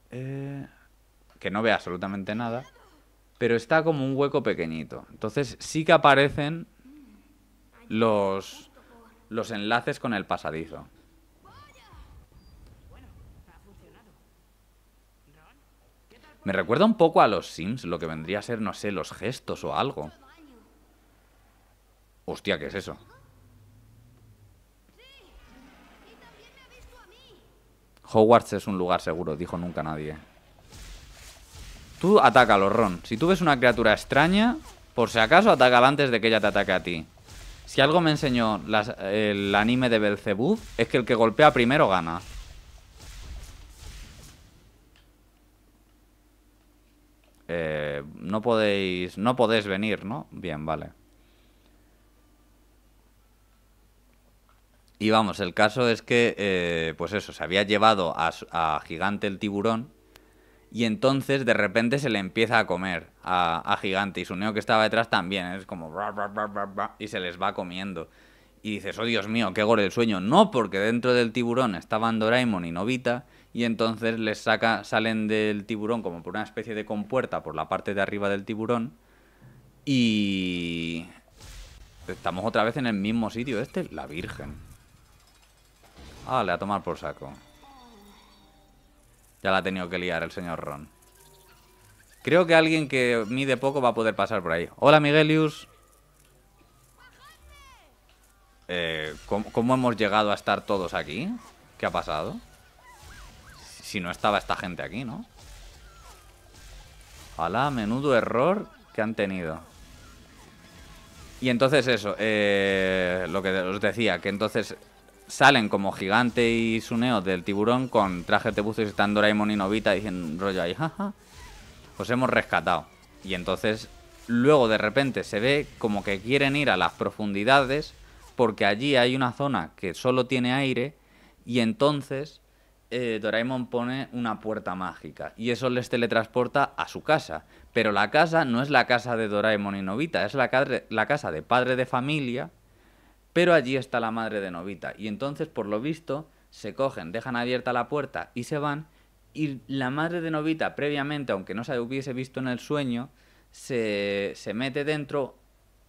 que no ve absolutamente nada. Pero está como un hueco pequeñito. Entonces sí que aparecen los enlaces con el pasadizo. Me recuerda un poco a los Sims, lo que vendría a ser, no sé, los gestos o algo. Hostia, ¿qué es eso? Hogwarts es un lugar seguro, dijo nunca nadie. Tú atácalo, Ron. Si tú ves una criatura extraña, por si acaso, atácala antes de que ella te ataque a ti. Si algo me enseñó el anime de Belzebú, es que el que golpea primero gana. No podéis venir, ¿no? Bien, vale. Y vamos, el caso es que, pues eso, se había llevado a Gigante el tiburón y entonces de repente se le empieza a comer a Gigante y Suneo que estaba detrás también, es como y se les va comiendo. Y dices, oh Dios mío, qué gore el sueño. No, porque dentro del tiburón estaban Doraemon y Nobita. Y entonces les salen del tiburón como por una especie de compuerta por la parte de arriba del tiburón. Y... Estamos otra vez en el mismo sitio este. La Virgen. Ah, le va a tomar por saco. Ya la ha tenido que liar el señor Ron. Creo que alguien que mide poco va a poder pasar por ahí. Hola, Miguelius. ¿Cómo hemos llegado a estar todos aquí? ¿Qué ha pasado? Si no estaba esta gente aquí, ¿no? Ala, menudo error que han tenido. Y entonces eso, lo que os decía, que entonces salen como Gigante y Suneo del tiburón con trajes de buzo y están Doraemon y Nobita diciendo rollo ahí, jaja. Os hemos rescatado. Y entonces luego de repente se ve como que quieren ir a las profundidades porque allí hay una zona que solo tiene aire y entonces Doraemon pone una puerta mágica y eso les teletransporta a su casa. Pero la casa no es la casa de Doraemon y Nobita, es la casa de padre de familia, pero allí está la madre de Nobita. Y entonces, por lo visto, se cogen, dejan abierta la puerta y se van. Y la madre de Nobita, previamente, aunque no se hubiese visto en el sueño, se mete dentro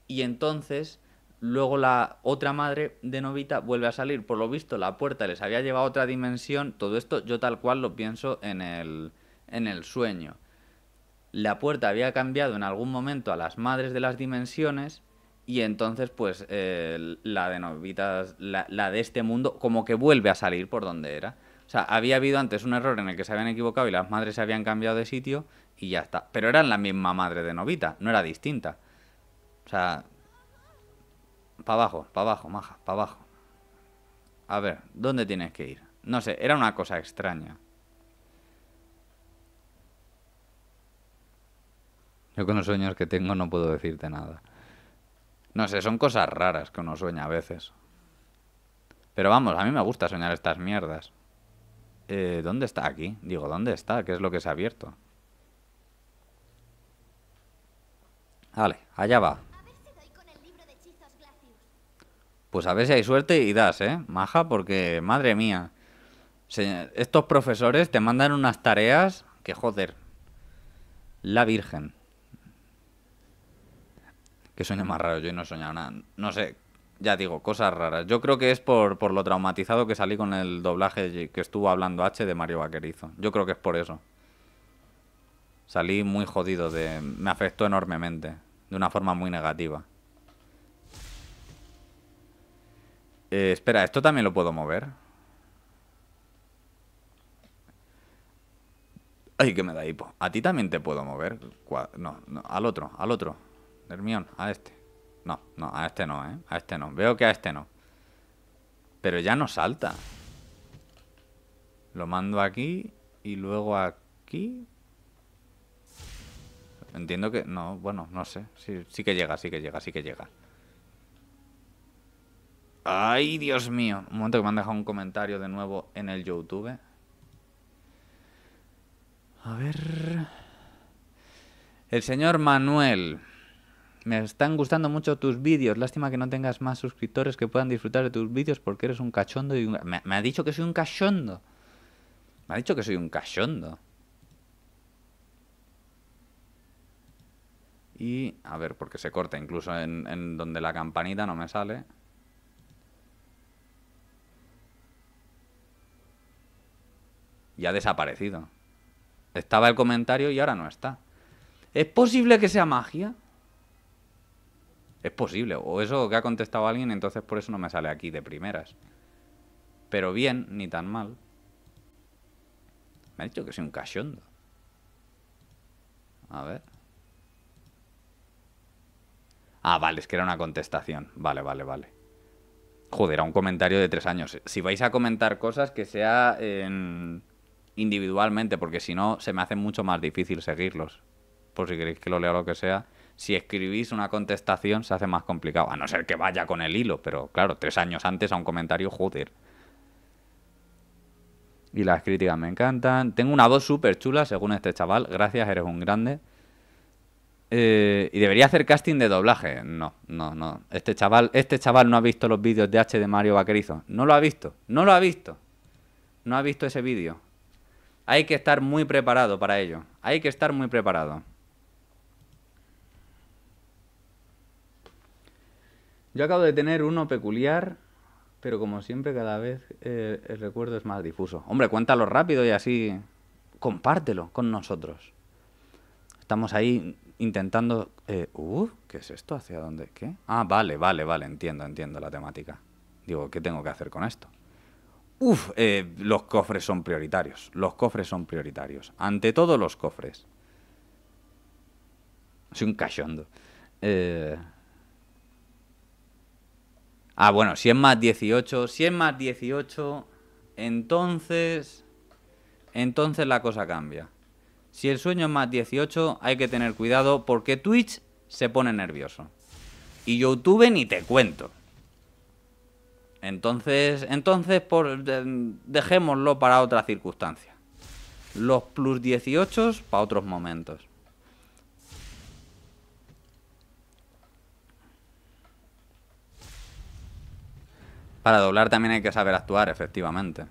y entonces luego la otra madre de Nobita vuelve a salir. Por lo visto, la puerta les había llevado a otra dimensión. Todo esto yo tal cual lo pienso en el sueño. La puerta había cambiado en algún momento a las madres de las dimensiones y entonces pues la de Nobita, la de este mundo, como que vuelve a salir por donde era. O sea, había habido antes un error en el que se habían equivocado y las madres se habían cambiado de sitio y ya está. Pero eran la misma madre de Nobita, no era distinta. O sea, para abajo, maja, para abajo. A ver, ¿dónde tienes que ir? No sé, era una cosa extraña. Yo con los sueños que tengo no puedo decirte nada. No sé, son cosas raras que uno sueña a veces. Pero vamos, a mí me gusta soñar estas mierdas. ¿Dónde está aquí? Digo, ¿dónde está? ¿Qué es lo que se ha abierto? Vale, allá va. Pues a ver si hay suerte y das, ¿eh? Maja, porque, madre mía. Estos profesores te mandan unas tareas que, joder. La Virgen. Qué sueño más raro, yo no he soñado nada. No sé. Ya digo, cosas raras. Yo creo que es por lo traumatizado que salí con el doblaje que estuvo hablando H de Mario Vaquerizo. Yo creo que es por eso. Salí muy jodido, me afectó enormemente, de una forma muy negativa. Espera, ¿esto también lo puedo mover? Ay, que me da hipo. ¿A ti también te puedo mover? No, no, al otro. Hermión, a este. No, no, a este no, ¿eh? A este no. Veo que a este no. Pero ya no salta. Lo mando aquí y luego aquí. Entiendo que... No, bueno, no sé. Sí, sí que llega, sí que llega, sí que llega. ¡Ay, Dios mío! Un momento que me han dejado un comentario de nuevo en el YouTube. A ver... El señor Manuel... Me están gustando mucho tus vídeos. Lástima que no tengas más suscriptores que puedan disfrutar de tus vídeos porque eres un cachondo y un... Me ha dicho que soy un cachondo. Me ha dicho que soy un cachondo. Y... A ver, porque se corta incluso en donde la campanita no me sale. Y ha desaparecido. Estaba el comentario y ahora no está. ¿Es posible que sea magia? Es posible, o eso que ha contestado alguien, entonces por eso no me sale aquí de primeras. Pero bien, ni tan mal. Me ha dicho que soy un cachondo. A ver. Ah, vale, es que era una contestación. Vale, vale, vale. Joder, era un comentario de 3 años. Si vais a comentar cosas, que sea individualmente, porque si no se me hace mucho más difícil seguirlos. Por si queréis que lo lea o lo que sea. Si escribís una contestación se hace más complicado, a no ser que vaya con el hilo, pero claro, 3 años antes a un comentario, joder. Y las críticas me encantan. Tengo una voz súper chula, según este chaval. Gracias, eres un grande. Y debería hacer casting de doblaje. No, no, no. Este chaval no ha visto los vídeos de H de Mario Vaquerizo. No lo ha visto, no lo ha visto. No ha visto ese vídeo. Hay que estar muy preparado para ello. Hay que estar muy preparado. Yo acabo de tener uno peculiar, pero como siempre cada vez el recuerdo es más difuso. Hombre, cuéntalo rápido y así compártelo con nosotros. Estamos ahí intentando... ¿qué es esto? ¿Hacia dónde? ¿Qué? Ah, vale, vale, vale. Entiendo, entiendo la temática. Digo, ¿qué tengo que hacer con esto? Uf, los cofres son prioritarios. Los cofres son prioritarios. Ante todo, los cofres. Soy un cachondo. Ah, bueno, si es más 18. Si es más 18, entonces... entonces la cosa cambia. Si el sueño es más 18, hay que tener cuidado porque Twitch se pone nervioso. Y YouTube ni te cuento. Entonces dejémoslo para otra circunstancia. Los plus 18 para otros momentos. Para doblar también hay que saber actuar, efectivamente.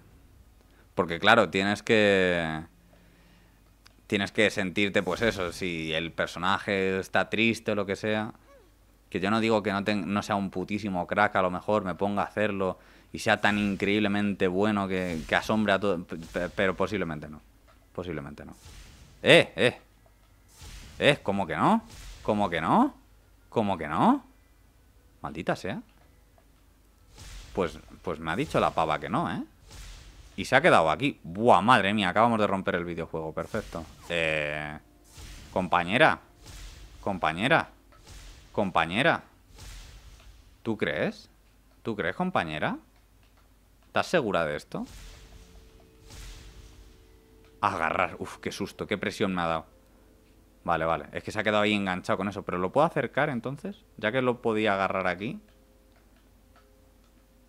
Porque claro, tienes que sentirte, pues eso, si el personaje está triste o lo que sea... Que yo no digo que no sea un putísimo crack, a lo mejor me ponga a hacerlo y sea tan increíblemente bueno que asombre a todo... Pero posiblemente no. Posiblemente no. ¿Cómo que no? ¿Cómo que no? ¿Cómo que no? Maldita sea. Pues me ha dicho la pava que no, ¿eh? Y se ha quedado aquí. Buah, madre mía, acabamos de romper el videojuego. Perfecto. Compañera. Compañera. Compañera, ¿tú crees? ¿Tú crees, compañera? ¿Estás segura de esto? Agarrar. Uf, qué susto, qué presión me ha dado. Vale, vale. Es que se ha quedado ahí enganchado con eso. ¿Pero lo puedo acercar entonces? Ya que lo podía agarrar aquí.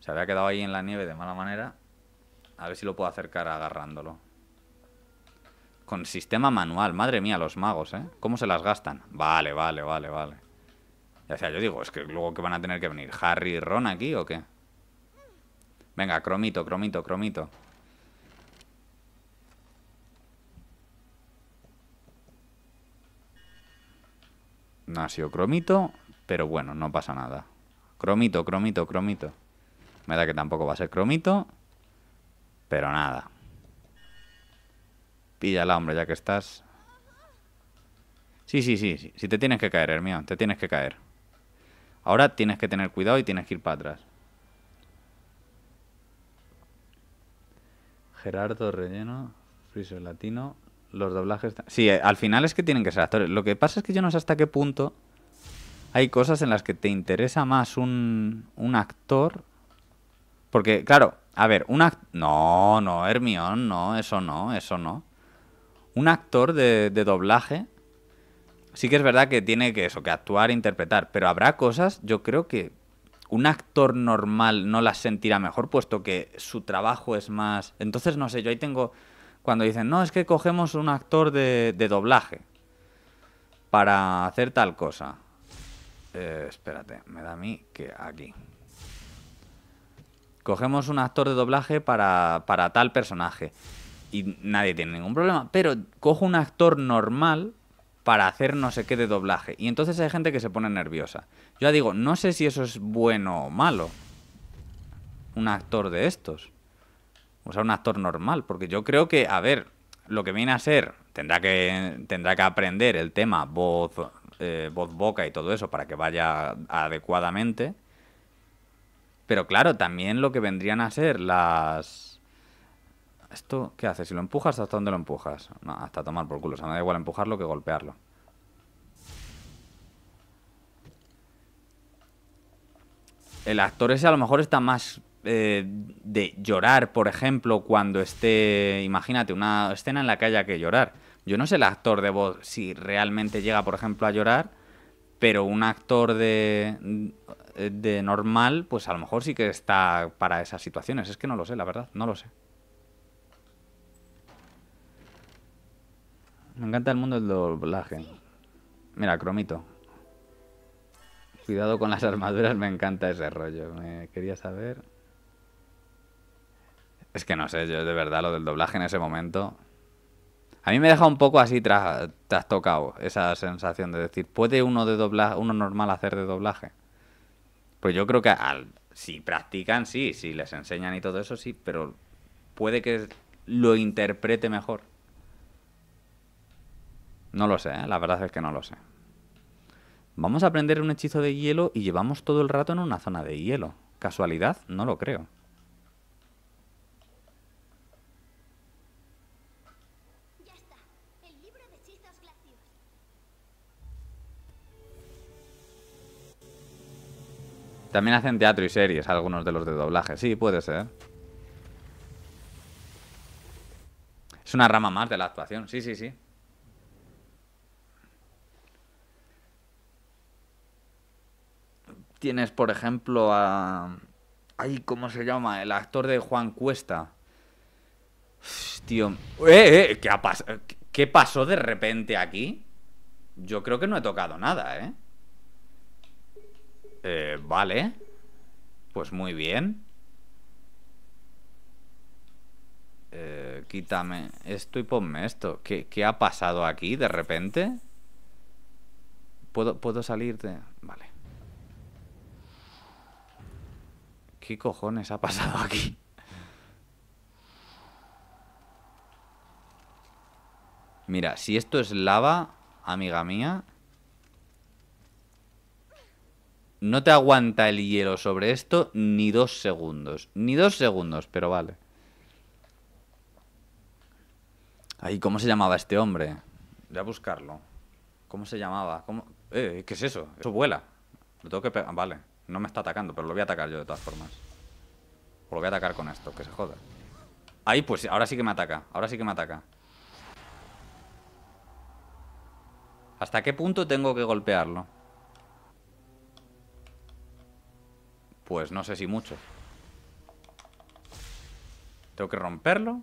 Se había quedado ahí en la nieve de mala manera. A ver si lo puedo acercar agarrándolo. Con sistema manual. Madre mía, los magos, ¿eh? ¿Cómo se las gastan? Vale, vale, vale, vale. Ya sea, yo digo, es que luego que van a tener que venir Harry y Ron aquí o qué. Venga, cromito, cromito, cromito. No ha sido cromito, pero bueno, no pasa nada. Cromito, cromito, cromito. Me da que tampoco va a ser cromito, pero nada. Píllala, hombre, ya que estás. Sí, sí, sí, sí. Si te tienes que caer, Hermione, te tienes que caer. Ahora tienes que tener cuidado y tienes que ir para atrás. Gerardo, relleno, friso latino, los doblajes... Sí, al final es que tienen que ser actores. Lo que pasa es que yo no sé hasta qué punto hay cosas en las que te interesa más un actor. Porque, claro, a ver, un actor... No, no, Hermione, no, eso no, eso no. Un actor de doblaje... Sí que es verdad que tiene que eso, que actuar e interpretar, pero habrá cosas, yo creo que un actor normal no las sentirá mejor, puesto que su trabajo es más... Entonces, no sé, yo ahí tengo... Cuando dicen, no, es que cogemos un actor de doblaje para hacer tal cosa. Espérate, me da a mí que aquí. Cogemos un actor de doblaje para tal personaje y nadie tiene ningún problema, pero cojo un actor normal... para hacer no sé qué de doblaje. Y entonces hay gente que se pone nerviosa. Yo ya digo, no sé si eso es bueno o malo. Un actor de estos. O sea, un actor normal. Porque yo creo que, a ver, lo que viene a ser... Tendrá que aprender el tema voz-boca y todo eso para que vaya adecuadamente. Pero claro, también lo que vendrían a ser las... ¿Esto qué hace? Si lo empujas, ¿hasta dónde lo empujas? No, hasta tomar por culo. O sea, me da igual empujarlo que golpearlo. El actor ese a lo mejor está más de llorar, por ejemplo, cuando esté... Imagínate, una escena en la que haya que llorar. Yo no sé el actor de voz si realmente llega, por ejemplo, a llorar, pero un actor de normal, pues a lo mejor sí que está para esas situaciones. Es que no lo sé, la verdad, no lo sé. Me encanta el mundo del doblaje. Mira, cromito. Cuidado con las armaduras, me encanta ese rollo. Me quería saber... Es que no sé, yo de verdad lo del doblaje en ese momento... A mí me deja un poco así trastocado esa sensación de decir, ¿puede uno normal hacer de doblaje? Pues yo creo que si practican, sí, si les enseñan y todo eso, sí, pero puede que lo interprete mejor. No lo sé, ¿eh? La verdad es que no lo sé. Vamos a aprender un hechizo de hielo y llevamos todo el rato en una zona de hielo. ¿Casualidad? No lo creo. Ya está. El libro de hechizos glacios. También hacen teatro y series algunos de los de doblaje. Sí, puede ser. Es una rama más de la actuación. Sí, sí, sí. Tienes, por ejemplo, a... Ay, ¿cómo se llama? El actor de Juan Cuesta. Uf, tío. ¿Qué pasó de repente aquí? Yo creo que no he tocado nada, ¿eh? Vale. Pues muy bien. Quítame esto y ponme esto. ¿Qué ha pasado aquí de repente? ¿Puedo salirte? Vale. ¿Qué cojones ha pasado aquí? Mira, si esto es lava, amiga mía, no te aguanta el hielo sobre esto ni 2 segundos. Ni 2 segundos, pero vale. Ay, ¿cómo se llamaba este hombre? Voy a buscarlo. ¿Cómo se llamaba? ¿Cómo? ¿Qué es eso? Eso vuela. Lo tengo que pegar. Vale. No me está atacando, pero lo voy a atacar yo de todas formas. O lo voy a atacar con esto, que se joda. Ahí pues, ahora sí que me ataca. Ahora sí que me ataca. ¿Hasta qué punto tengo que golpearlo? Pues no sé si mucho. ¿Tengo que romperlo?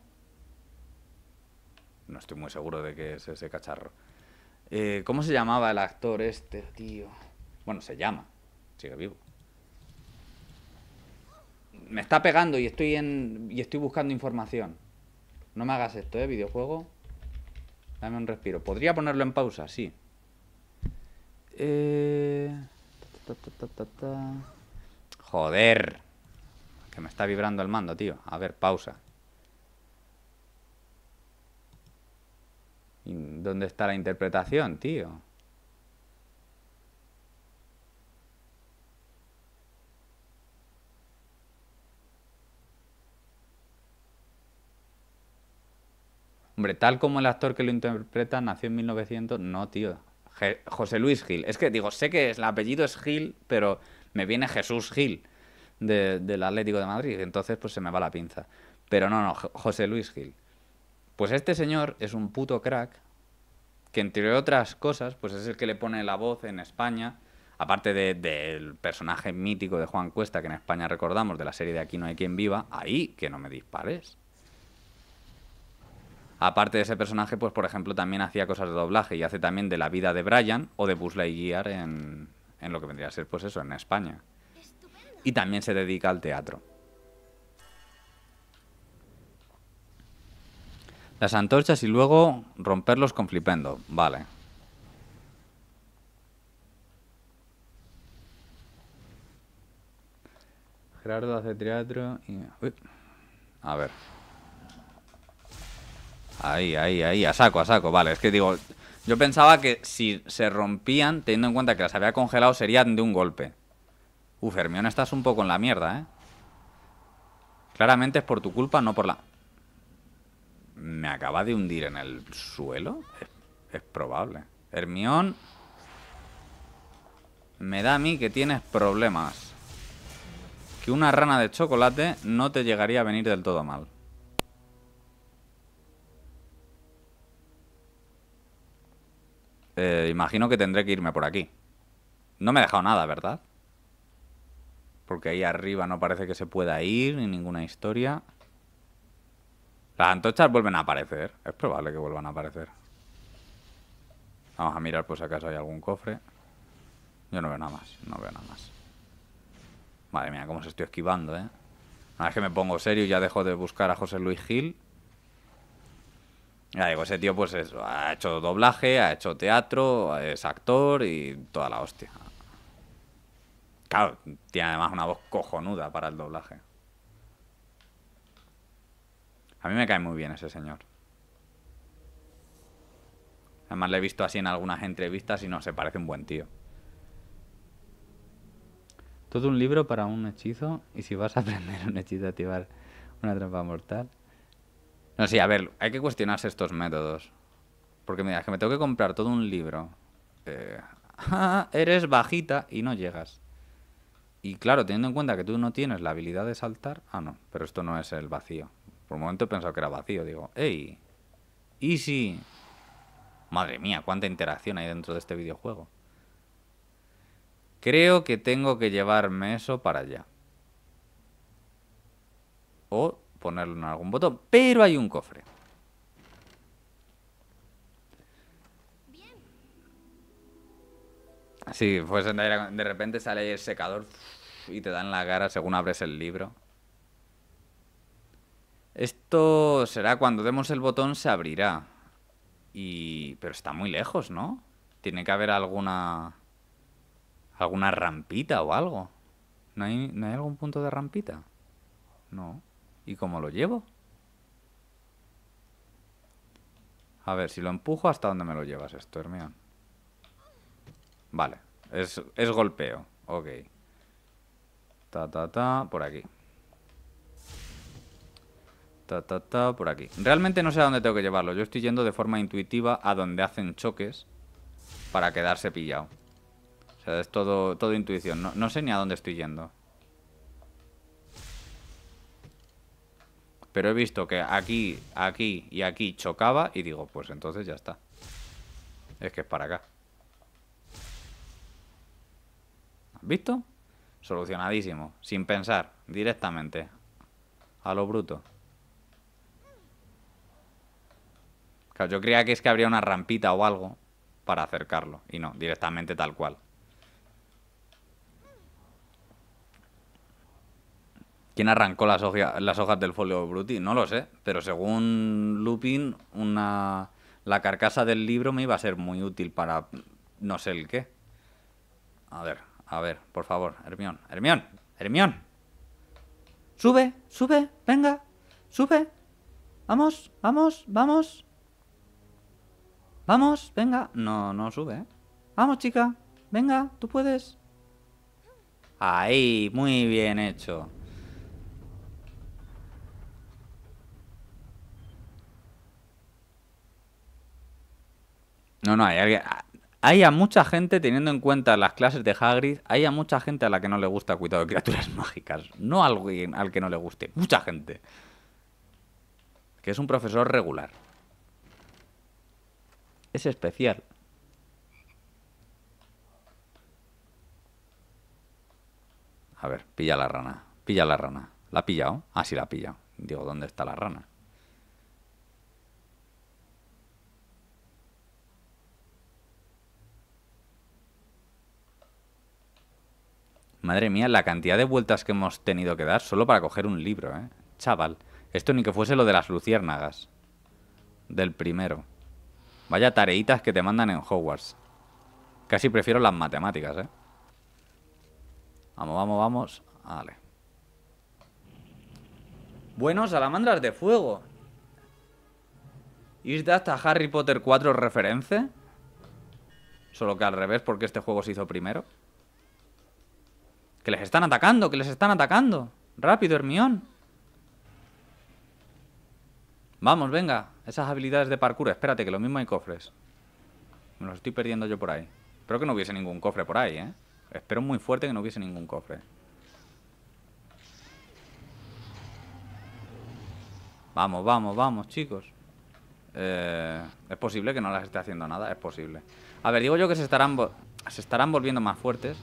No estoy muy seguro de que es ese cacharro. ¿Cómo se llamaba el actor este, tío? Bueno, se llama. Sigue vivo. Me está pegando y estoy buscando información. No me hagas esto, videojuego. Dame un respiro. ¿Podría ponerlo en pausa? Sí. Joder. Que me está vibrando el mando, tío. A ver, pausa. ¿Dónde está la interpretación, tío? Hombre, tal como el actor que lo interpreta nació en 1900... No, tío. José Luis Gil. Es que, digo, sé que el apellido es Gil, pero me viene Jesús Gil del Atlético de Madrid. Entonces, pues se me va la pinza. Pero no, José Luis Gil. Pues este señor es un puto crack que, entre otras cosas, pues es el que le pone la voz en España. Aparte del personaje mítico de Juan Cuesta, que en España recordamos, de la serie de Aquí no hay quien viva. Ahí, que no me dispares. Aparte de ese personaje, pues por ejemplo también hacía cosas de doblaje y hace también de la vida de Brian o de Buzz Lightyear en lo que vendría a ser, pues eso, en España. Y también se dedica al teatro. Las antorchas y luego romperlos con flipendo. Vale. Gerardo hace teatro y... Uy. A ver... Ahí, a saco, vale, es que digo, yo pensaba que si se rompían, teniendo en cuenta que las había congelado, serían de un golpe. Uf, Hermione, estás un poco en la mierda, ¿eh? Claramente es por tu culpa, no por la... ¿Me acaba de hundir en el suelo? Es probable. Hermione, me da a mí que tienes problemas. Que una rana de chocolate no te llegaría a venir del todo mal. Imagino que tendré que irme por aquí. No me he dejado nada, ¿verdad? Porque ahí arriba no parece que se pueda ir, ni ninguna historia. Las antorchas vuelven a aparecer. Es probable que vuelvan a aparecer. Vamos a mirar por si acaso hay algún cofre. Yo no veo nada más, no veo nada más. Madre mía, cómo se estoy esquivando, ¿eh? Una vez que me pongo serio ya dejo de buscar a José Luis Gil. Ya digo, ese tío pues eso, ha hecho doblaje, ha hecho teatro, es actor y toda la hostia. Claro, tiene además una voz cojonuda para el doblaje. A mí me cae muy bien ese señor. Además le he visto así en algunas entrevistas y no sé, parece un buen tío. Todo un libro para un hechizo. Y si vas a aprender un hechizo, activar una trampa mortal. No, sí, a ver, hay que cuestionarse estos métodos. Porque mira, es que me tengo que comprar todo un libro. Eres bajita y no llegas. Y claro, teniendo en cuenta que tú no tienes la habilidad de saltar. Ah, no, pero esto no es el vacío. Por un momento he pensado que era vacío. Digo, ¡ey! ¡Easy! Madre mía, cuánta interacción hay dentro de este videojuego. Creo que tengo que llevarme eso para allá. O ponerlo en algún botón. Pero hay un cofre. Sí, pues de repente sale ahí el secador y te dan la cara según abres el libro. Esto será cuando demos el botón se abrirá. Y... pero está muy lejos, ¿no? Tiene que haber alguna... ¿alguna rampita o algo? ¿No hay algún punto de rampita? No. ¿Y cómo lo llevo? A ver, si lo empujo, ¿hasta dónde me lo llevas esto, Hermione? Vale. Es golpeo. Ok. Ta, ta, ta. Por aquí. Ta, ta, ta. Por aquí. Realmente no sé a dónde tengo que llevarlo. Yo estoy yendo de forma intuitiva a donde hacen choques para quedarse pillado. O sea, es todo intuición. No sé ni a dónde estoy yendo. Pero he visto que aquí, aquí y aquí chocaba y digo, pues entonces ya está. Es que es para acá. ¿Has visto? Solucionadísimo. Sin pensar. Directamente. A lo bruto. Claro, yo creía que es que habría una rampita o algo para acercarlo. Y no, directamente tal cual. ¿Quién arrancó las hojas del folio Bruti? No lo sé, pero según Lupin, la carcasa del libro me iba a ser muy útil para no sé el qué. A ver, por favor, Hermione, Hermione, Hermione. Sube, sube, venga, sube. Vamos, vamos, vamos. Vamos, venga. No, no sube, ¿eh? Vamos, chica, venga, tú puedes. Ahí, muy bien hecho. No, no, hay a mucha gente, teniendo en cuenta las clases de Hagrid, hay a mucha gente a la que no le gusta cuidado de criaturas mágicas. No a alguien al que no le guste, mucha gente. Que es un profesor regular. Es especial. A ver, pilla la rana, pilla la rana. ¿La ha pillado? Ah, sí, la ha pillado. Digo, ¿dónde está la rana? Madre mía, la cantidad de vueltas que hemos tenido que dar solo para coger un libro, ¿eh? Chaval, esto ni que fuese lo de las luciérnagas. Del primero. Vaya tareitas que te mandan en Hogwarts. Casi prefiero las matemáticas, ¿eh? Vamos, vamos, vamos. Vale. Bueno, salamandras de fuego. ¿Is that a Harry Potter 4 reference? Solo que al revés, porque este juego se hizo primero. ¡Que les están atacando! ¡Que les están atacando! ¡Rápido, Hermione! Vamos, venga. Esas habilidades de parkour. Espérate, que lo mismo hay cofres. Me los estoy perdiendo yo por ahí. Espero que no hubiese ningún cofre por ahí, ¿eh? Espero muy fuerte que no hubiese ningún cofre. Vamos, vamos, vamos, chicos. ¿Es posible que no las esté haciendo nada? Es posible. A ver, digo yo que se estarán volviendo más fuertes.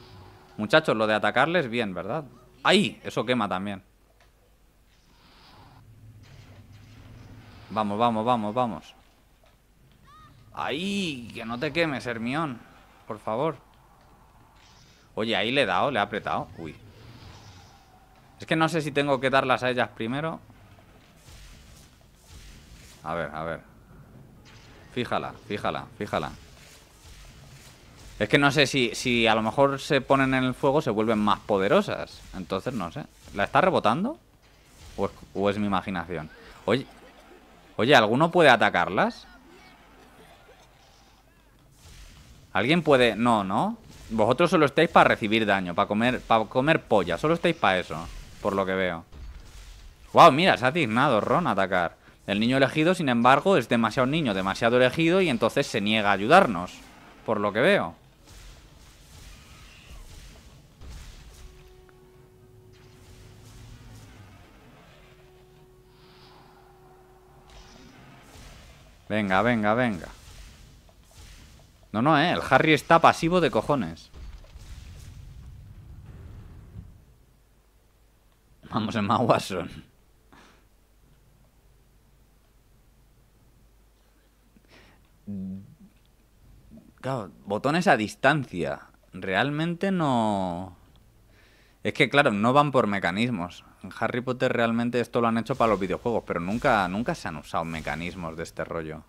Muchachos, lo de atacarles bien, ¿verdad? ¡Ay! Eso quema también. Vamos, vamos, vamos, vamos. ¡Ay! Que no te quemes, Hermione. Por favor. Oye, ahí le he dado, le he apretado. Uy. Es que no sé si tengo que darlas a ellas primero. A ver, a ver. Fíjala, fíjala, fíjala. Es que no sé si a lo mejor se ponen en el fuego, se vuelven más poderosas. Entonces no sé. ¿La está rebotando? ¿O es mi imaginación? Oye, ¿alguno puede atacarlas? ¿Alguien puede...? No, ¿no? Vosotros solo estáis para recibir daño, para comer polla. Solo estáis para eso, por lo que veo. Wow, mira, se ha dignado Ron a atacar. El niño elegido, sin embargo, es demasiado niño, demasiado elegido, y entonces se niega a ayudarnos, por lo que veo. Venga, venga, venga. No, no, el Harry está pasivo de cojones. Vamos, Emma Watson. Claro, botones a distancia. Realmente no... Es que, claro, no van por mecanismos. En Harry Potter realmente esto lo han hecho para los videojuegos, pero nunca se han usado mecanismos de este rollo.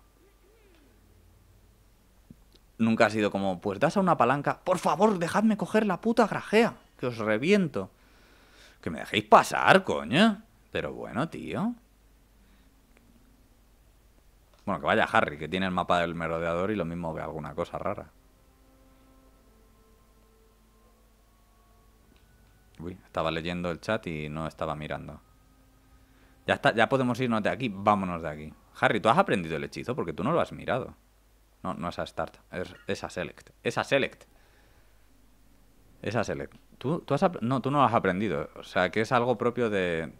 Nunca ha sido como, pues das a una palanca, por favor, dejadme coger la puta grajea, que os reviento. Que me dejéis pasar, coño. Pero bueno, tío. Bueno, que vaya Harry, que tiene el mapa del merodeador y lo mismo ve alguna cosa rara. Uy, estaba leyendo el chat y no estaba mirando. Ya está, ya podemos irnos de aquí. Vámonos de aquí. Harry, ¿tú has aprendido el hechizo? Porque tú no lo has mirado. No, no es a start. Es a select. Es a select. Es a select. No, tú no lo has aprendido. O sea, que es algo propio de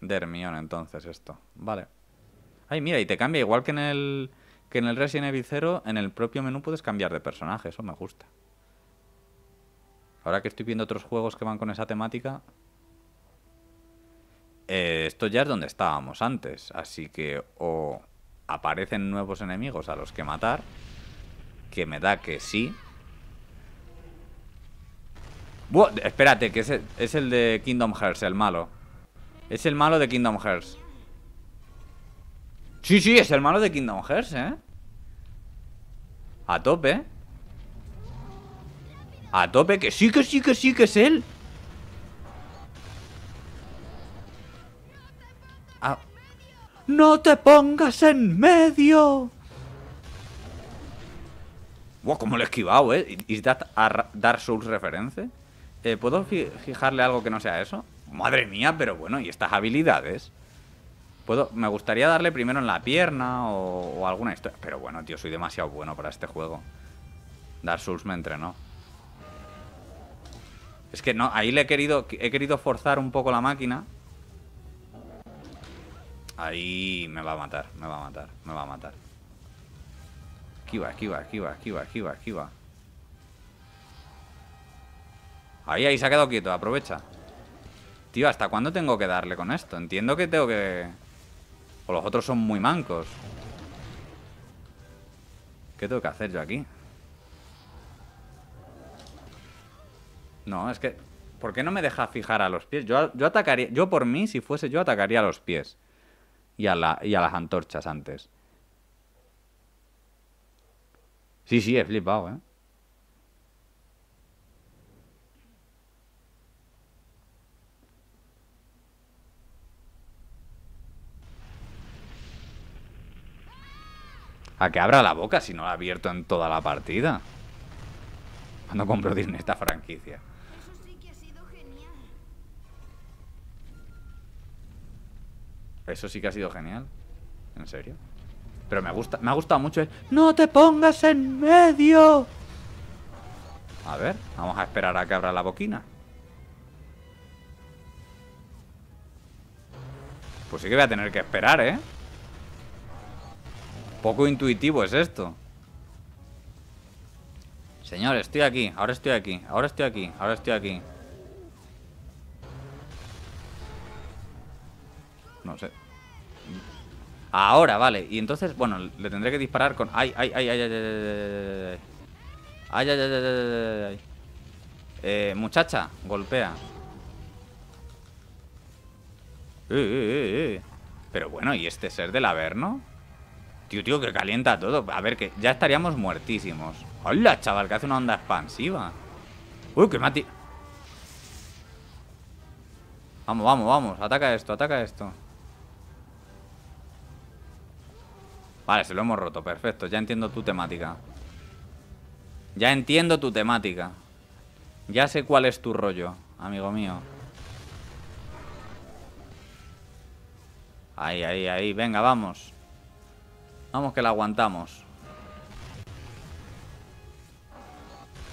Hermione, entonces, esto. Vale. Ay, mira, y te cambia. Igual que en el Resident Evil 0, en el propio menú puedes cambiar de personaje. Eso me gusta. Ahora que estoy viendo otros juegos que van con esa temática... esto ya es donde estábamos antes. Así que o aparecen nuevos enemigos a los que matar, que me da que sí. ¡Buah! Espérate, que es el de Kingdom Hearts, el malo. Es el malo de Kingdom Hearts. Sí, sí, es el malo de Kingdom Hearts, ¿eh? A tope. A tope, que sí, que sí, que sí, que es él. Ah. ¡No te pongas en medio! Wow, cómo lo he esquivado, ¿eh? ¿Is that a Dark Souls reference? ¿Puedo fijarle algo que no sea eso? Madre mía, pero bueno, ¿y estas habilidades? Me gustaría darle primero en la pierna o alguna historia. Pero bueno, tío, soy demasiado bueno para este juego. Dark Souls me entrenó. Es que no, ahí he querido forzar un poco la máquina. Ahí me va a matar, me va a matar, me va a matar. Esquiva, esquiva, esquiva, esquiva, esquiva, esquiva. Ahí se ha quedado quieto, aprovecha. Tío, ¿hasta cuándo tengo que darle con esto? Entiendo que tengo que... O los otros son muy mancos. ¿Qué tengo que hacer yo aquí? No, es que... ¿Por qué no me deja fijar a los pies? Yo atacaría... Yo por mí, si fuese yo, atacaría a los pies. Y a las antorchas antes. Sí, sí, he flipado, ¿eh? A que abra la boca si no la ha abierto en toda la partida. Cuando compro Disney esta franquicia. Eso sí que ha sido genial. ¿En serio? Pero me ha gustado mucho el... ¡No te pongas en medio! A ver, vamos a esperar a que abra la boquina. Pues sí que voy a tener que esperar, ¿eh? Poco intuitivo es esto. Señor, estoy aquí, ahora estoy aquí, ahora estoy aquí, ahora estoy aquí. No sé. Ahora, vale. Y entonces, bueno, le tendré que disparar con... ¡Ay, ay, ay, ay, ay, ay! ¡Ay, ay, ay, ay, ay! Muchacha, golpea. Pero bueno, ¿y este ser del Averno? Tío, que calienta todo. A ver, que ya estaríamos muertísimos. ¡Hola, chaval! Que hace una onda expansiva. ¡Uy, que mati! Vamos, vamos, vamos. Ataca esto, ataca esto. Vale, se lo hemos roto, perfecto. Ya entiendo tu temática. Ya entiendo tu temática. Ya sé cuál es tu rollo, amigo mío. Ahí, ahí, ahí. Venga, vamos. Vamos que la aguantamos.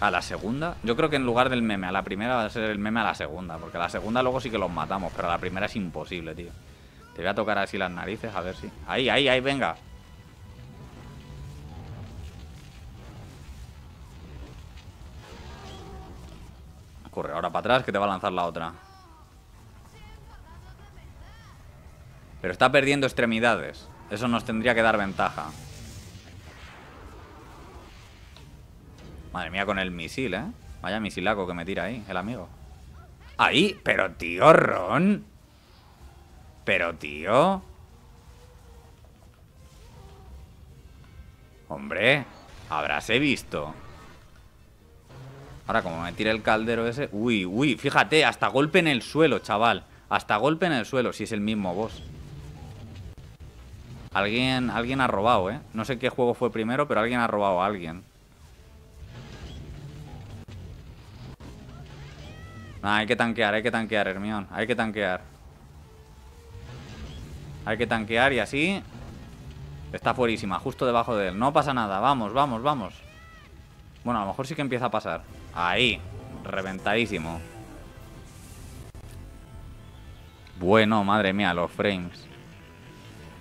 ¿A la segunda? Yo creo que en lugar del meme a la primera va a ser el meme a la segunda. Porque a la segunda luego sí que los matamos. Pero a la primera es imposible, tío. Te voy a tocar así las narices, a ver si... Ahí, ahí, ahí, venga. Corre ahora para atrás que te va a lanzar la otra. Pero está perdiendo extremidades. Eso nos tendría que dar ventaja. Madre mía con el misil, ¿eh? Vaya misilaco que me tira ahí, el amigo. ¡Ahí! Pero tío, Ron. Pero tío. Hombre, habráse visto. Ahora como me tire el caldero ese... Uy, uy, fíjate, hasta golpe en el suelo, chaval. Hasta golpe en el suelo, si es el mismo boss. Alguien ha robado, ¿eh? No sé qué juego fue primero, pero alguien ha robado a alguien. Ah, hay que tanquear, Hermión. Hay que tanquear. Hay que tanquear y así... Está fuerísima, justo debajo de él. No pasa nada, vamos, vamos, vamos. Bueno, a lo mejor sí que empieza a pasar. Ahí, reventadísimo. Bueno, madre mía, los frames.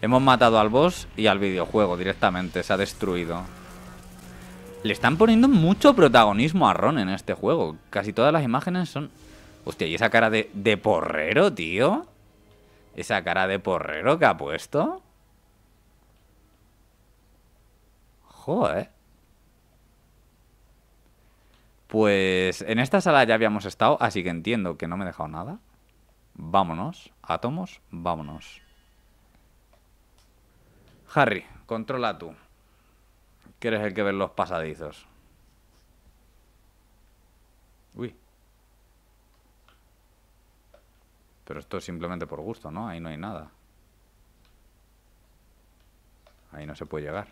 Hemos matado al boss y al videojuego directamente, se ha destruido. Le están poniendo mucho protagonismo a Ron en este juego. Casi todas las imágenes son... Hostia, ¿y esa cara de porrero, tío? Esa cara de porrero que ha puesto. Joder. Pues en esta sala ya habíamos estado, así que entiendo que no me he dejado nada. Vámonos, átomos, vámonos. Harry, controla tú. Que eres el que ve los pasadizos. Uy. Pero esto es simplemente por gusto, ¿no? Ahí no hay nada. Ahí no se puede llegar.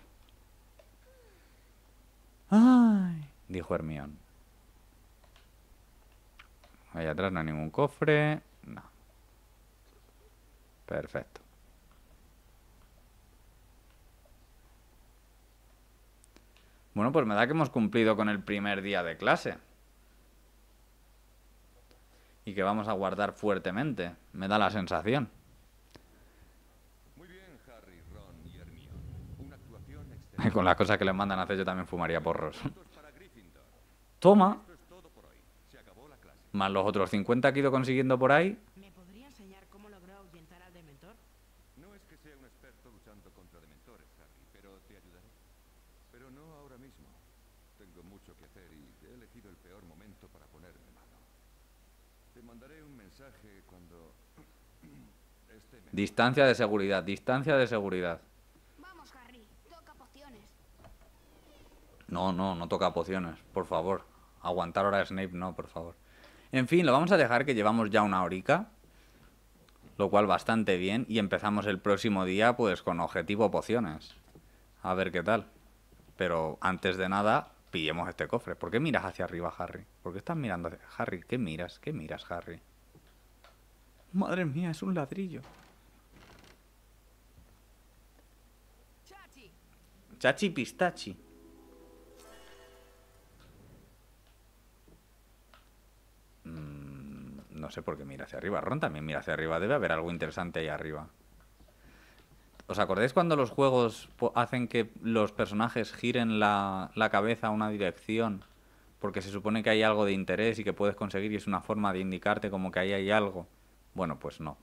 ¡Ay! Dijo Hermión. Ahí atrás no hay ningún cofre. No. Perfecto. Bueno, pues me da que hemos cumplido con el primer día de clase. Y que vamos a guardar fuertemente. Me da la sensación. Muy bien, Harry, Ron y Hermione. Una actuación excelente. Con las cosas que les mandan a hacer yo también fumaría porros. Toma. Más los otros 50 que he ido consiguiendo por ahí. ¿Me podría enseñar cómo logró ahuyentar al Dementor? No es que sea un experto luchando contra Dementores, Harry, pero te ayudaré. Pero no ahora mismo. Tengo mucho que hacer y he elegido el peor momento para ponerme malo. Te mandaré un mensaje cuando... Distancia de seguridad, distancia de seguridad. Vamos, Harry, toca pociones. No, no, no toca pociones, por favor. Aguantar ahora a Snape, no, por favor. En fin, lo vamos a dejar, que llevamos ya una horica, lo cual bastante bien, y empezamos el próximo día pues con objetivo pociones. A ver qué tal. Pero antes de nada, pillemos este cofre. ¿Por qué miras hacia arriba, Harry? ¿Por qué estás mirando hacia... Harry, ¿qué miras? ¿Qué miras, Harry? Madre mía, es un ladrillo. Chachi, chachi pistachi. No sé por qué mira hacia arriba. Ron también mira hacia arriba. Debe haber algo interesante ahí arriba. ¿Os acordáis cuando los juegos hacen que los personajes giren la cabeza a una dirección? Porque se supone que hay algo de interés y que puedes conseguir y es una forma de indicarte como que ahí hay algo. Bueno, pues no.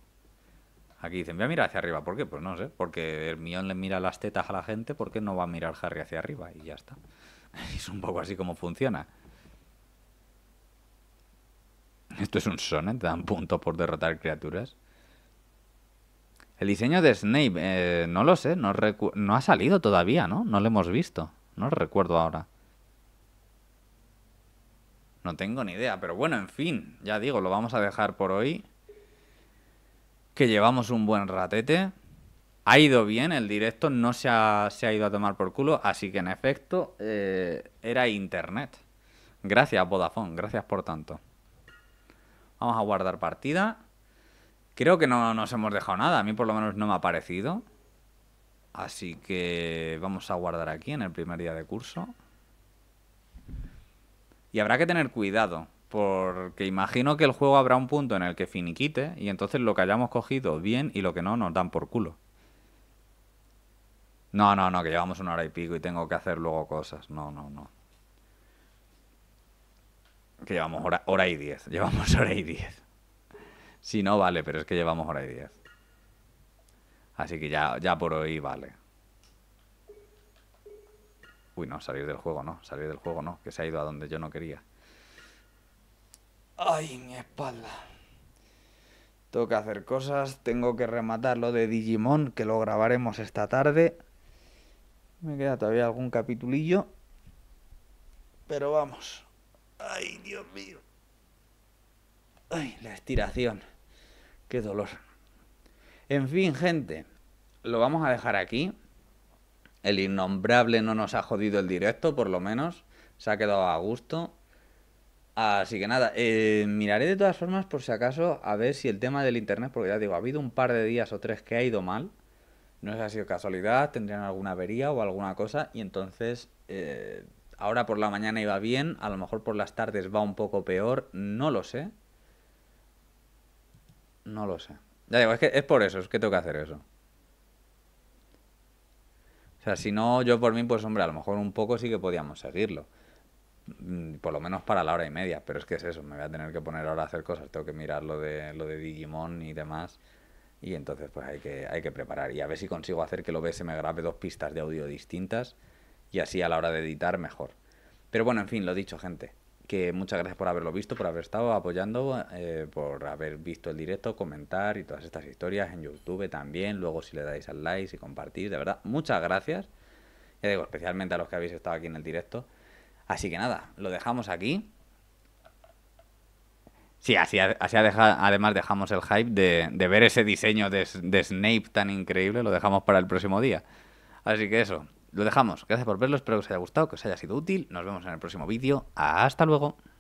Aquí dicen, voy a mirar hacia arriba. ¿Por qué? Pues no sé. Porque Hermione le mira las tetas a la gente. ¿Por qué no va a mirar Harry hacia arriba? Y ya está. Es un poco así como funciona. Esto es un sonet, te dan puntos por derrotar criaturas. El diseño de Snape, no lo sé, no ha salido todavía, ¿no? No lo hemos visto, no lo recuerdo ahora. No tengo ni idea, pero bueno, en fin, ya digo, lo vamos a dejar por hoy. Que llevamos un buen ratete. Ha ido bien el directo, no se ha ido a tomar por culo, así que en efecto era internet. Gracias Vodafone, gracias por tanto. Vamos a guardar partida. Creo que no nos hemos dejado nada, a mí por lo menos no me ha parecido. Así que vamos a guardar aquí en el primer día de curso. Y habrá que tener cuidado, porque imagino que el juego habrá un punto en el que finiquite y entonces lo que hayamos cogido bien y lo que no nos dan por culo. No, no, no, que llevamos 1 hora y pico y tengo que hacer luego cosas. No, no, no. Que llevamos hora y 10. Llevamos 1 hora y 10. Si no, vale, pero es que llevamos 1 hora y 10. Así que ya por hoy vale. Uy, no, salir del juego no. Salir del juego no, que se ha ido a donde yo no quería. Ay, mi espalda. Tengo que hacer cosas, tengo que rematar lo de Digimon, que lo grabaremos esta tarde. Me queda todavía algún capitulillo. Pero vamos. Ay, Dios mío. Ay, la estiración. Qué dolor. En fin, gente. Lo vamos a dejar aquí. El innombrable no nos ha jodido el directo, por lo menos. Se ha quedado a gusto. Así que nada, miraré de todas formas por si acaso a ver si el tema del internet, porque ya digo, ha habido un par de días o 3 que ha ido mal. No sé si ha sido casualidad, tendrían alguna avería o alguna cosa. Y entonces, ahora por la mañana iba bien, a lo mejor por las tardes va un poco peor, no lo sé. No lo sé. Ya digo, es que es por eso, es que tengo que hacer eso. O sea, si no, yo por mí, pues hombre, a lo mejor un poco sí que podíamos seguirlo. Por lo menos para la 1 hora y media, pero es que es eso, me voy a tener que poner ahora a hacer cosas, tengo que mirar lo de Digimon y demás, y entonces pues hay que preparar, y a ver si consigo hacer que el OBS me grabe 2 pistas de audio distintas, y así a la hora de editar mejor. Pero bueno, en fin, lo dicho, gente, que muchas gracias por haberlo visto, por haber estado apoyando, por haber visto el directo, comentar y todas estas historias en YouTube también, luego si le dais al like, si compartís, de verdad, muchas gracias, ya digo, especialmente a los que habéis estado aquí en el directo. Así que nada, lo dejamos aquí. Sí, así además dejamos el hype de ver ese diseño de Snape tan increíble, lo dejamos para el próximo día. Así que eso, lo dejamos. Gracias por verlo, espero que os haya gustado, que os haya sido útil. Nos vemos en el próximo vídeo. Hasta luego.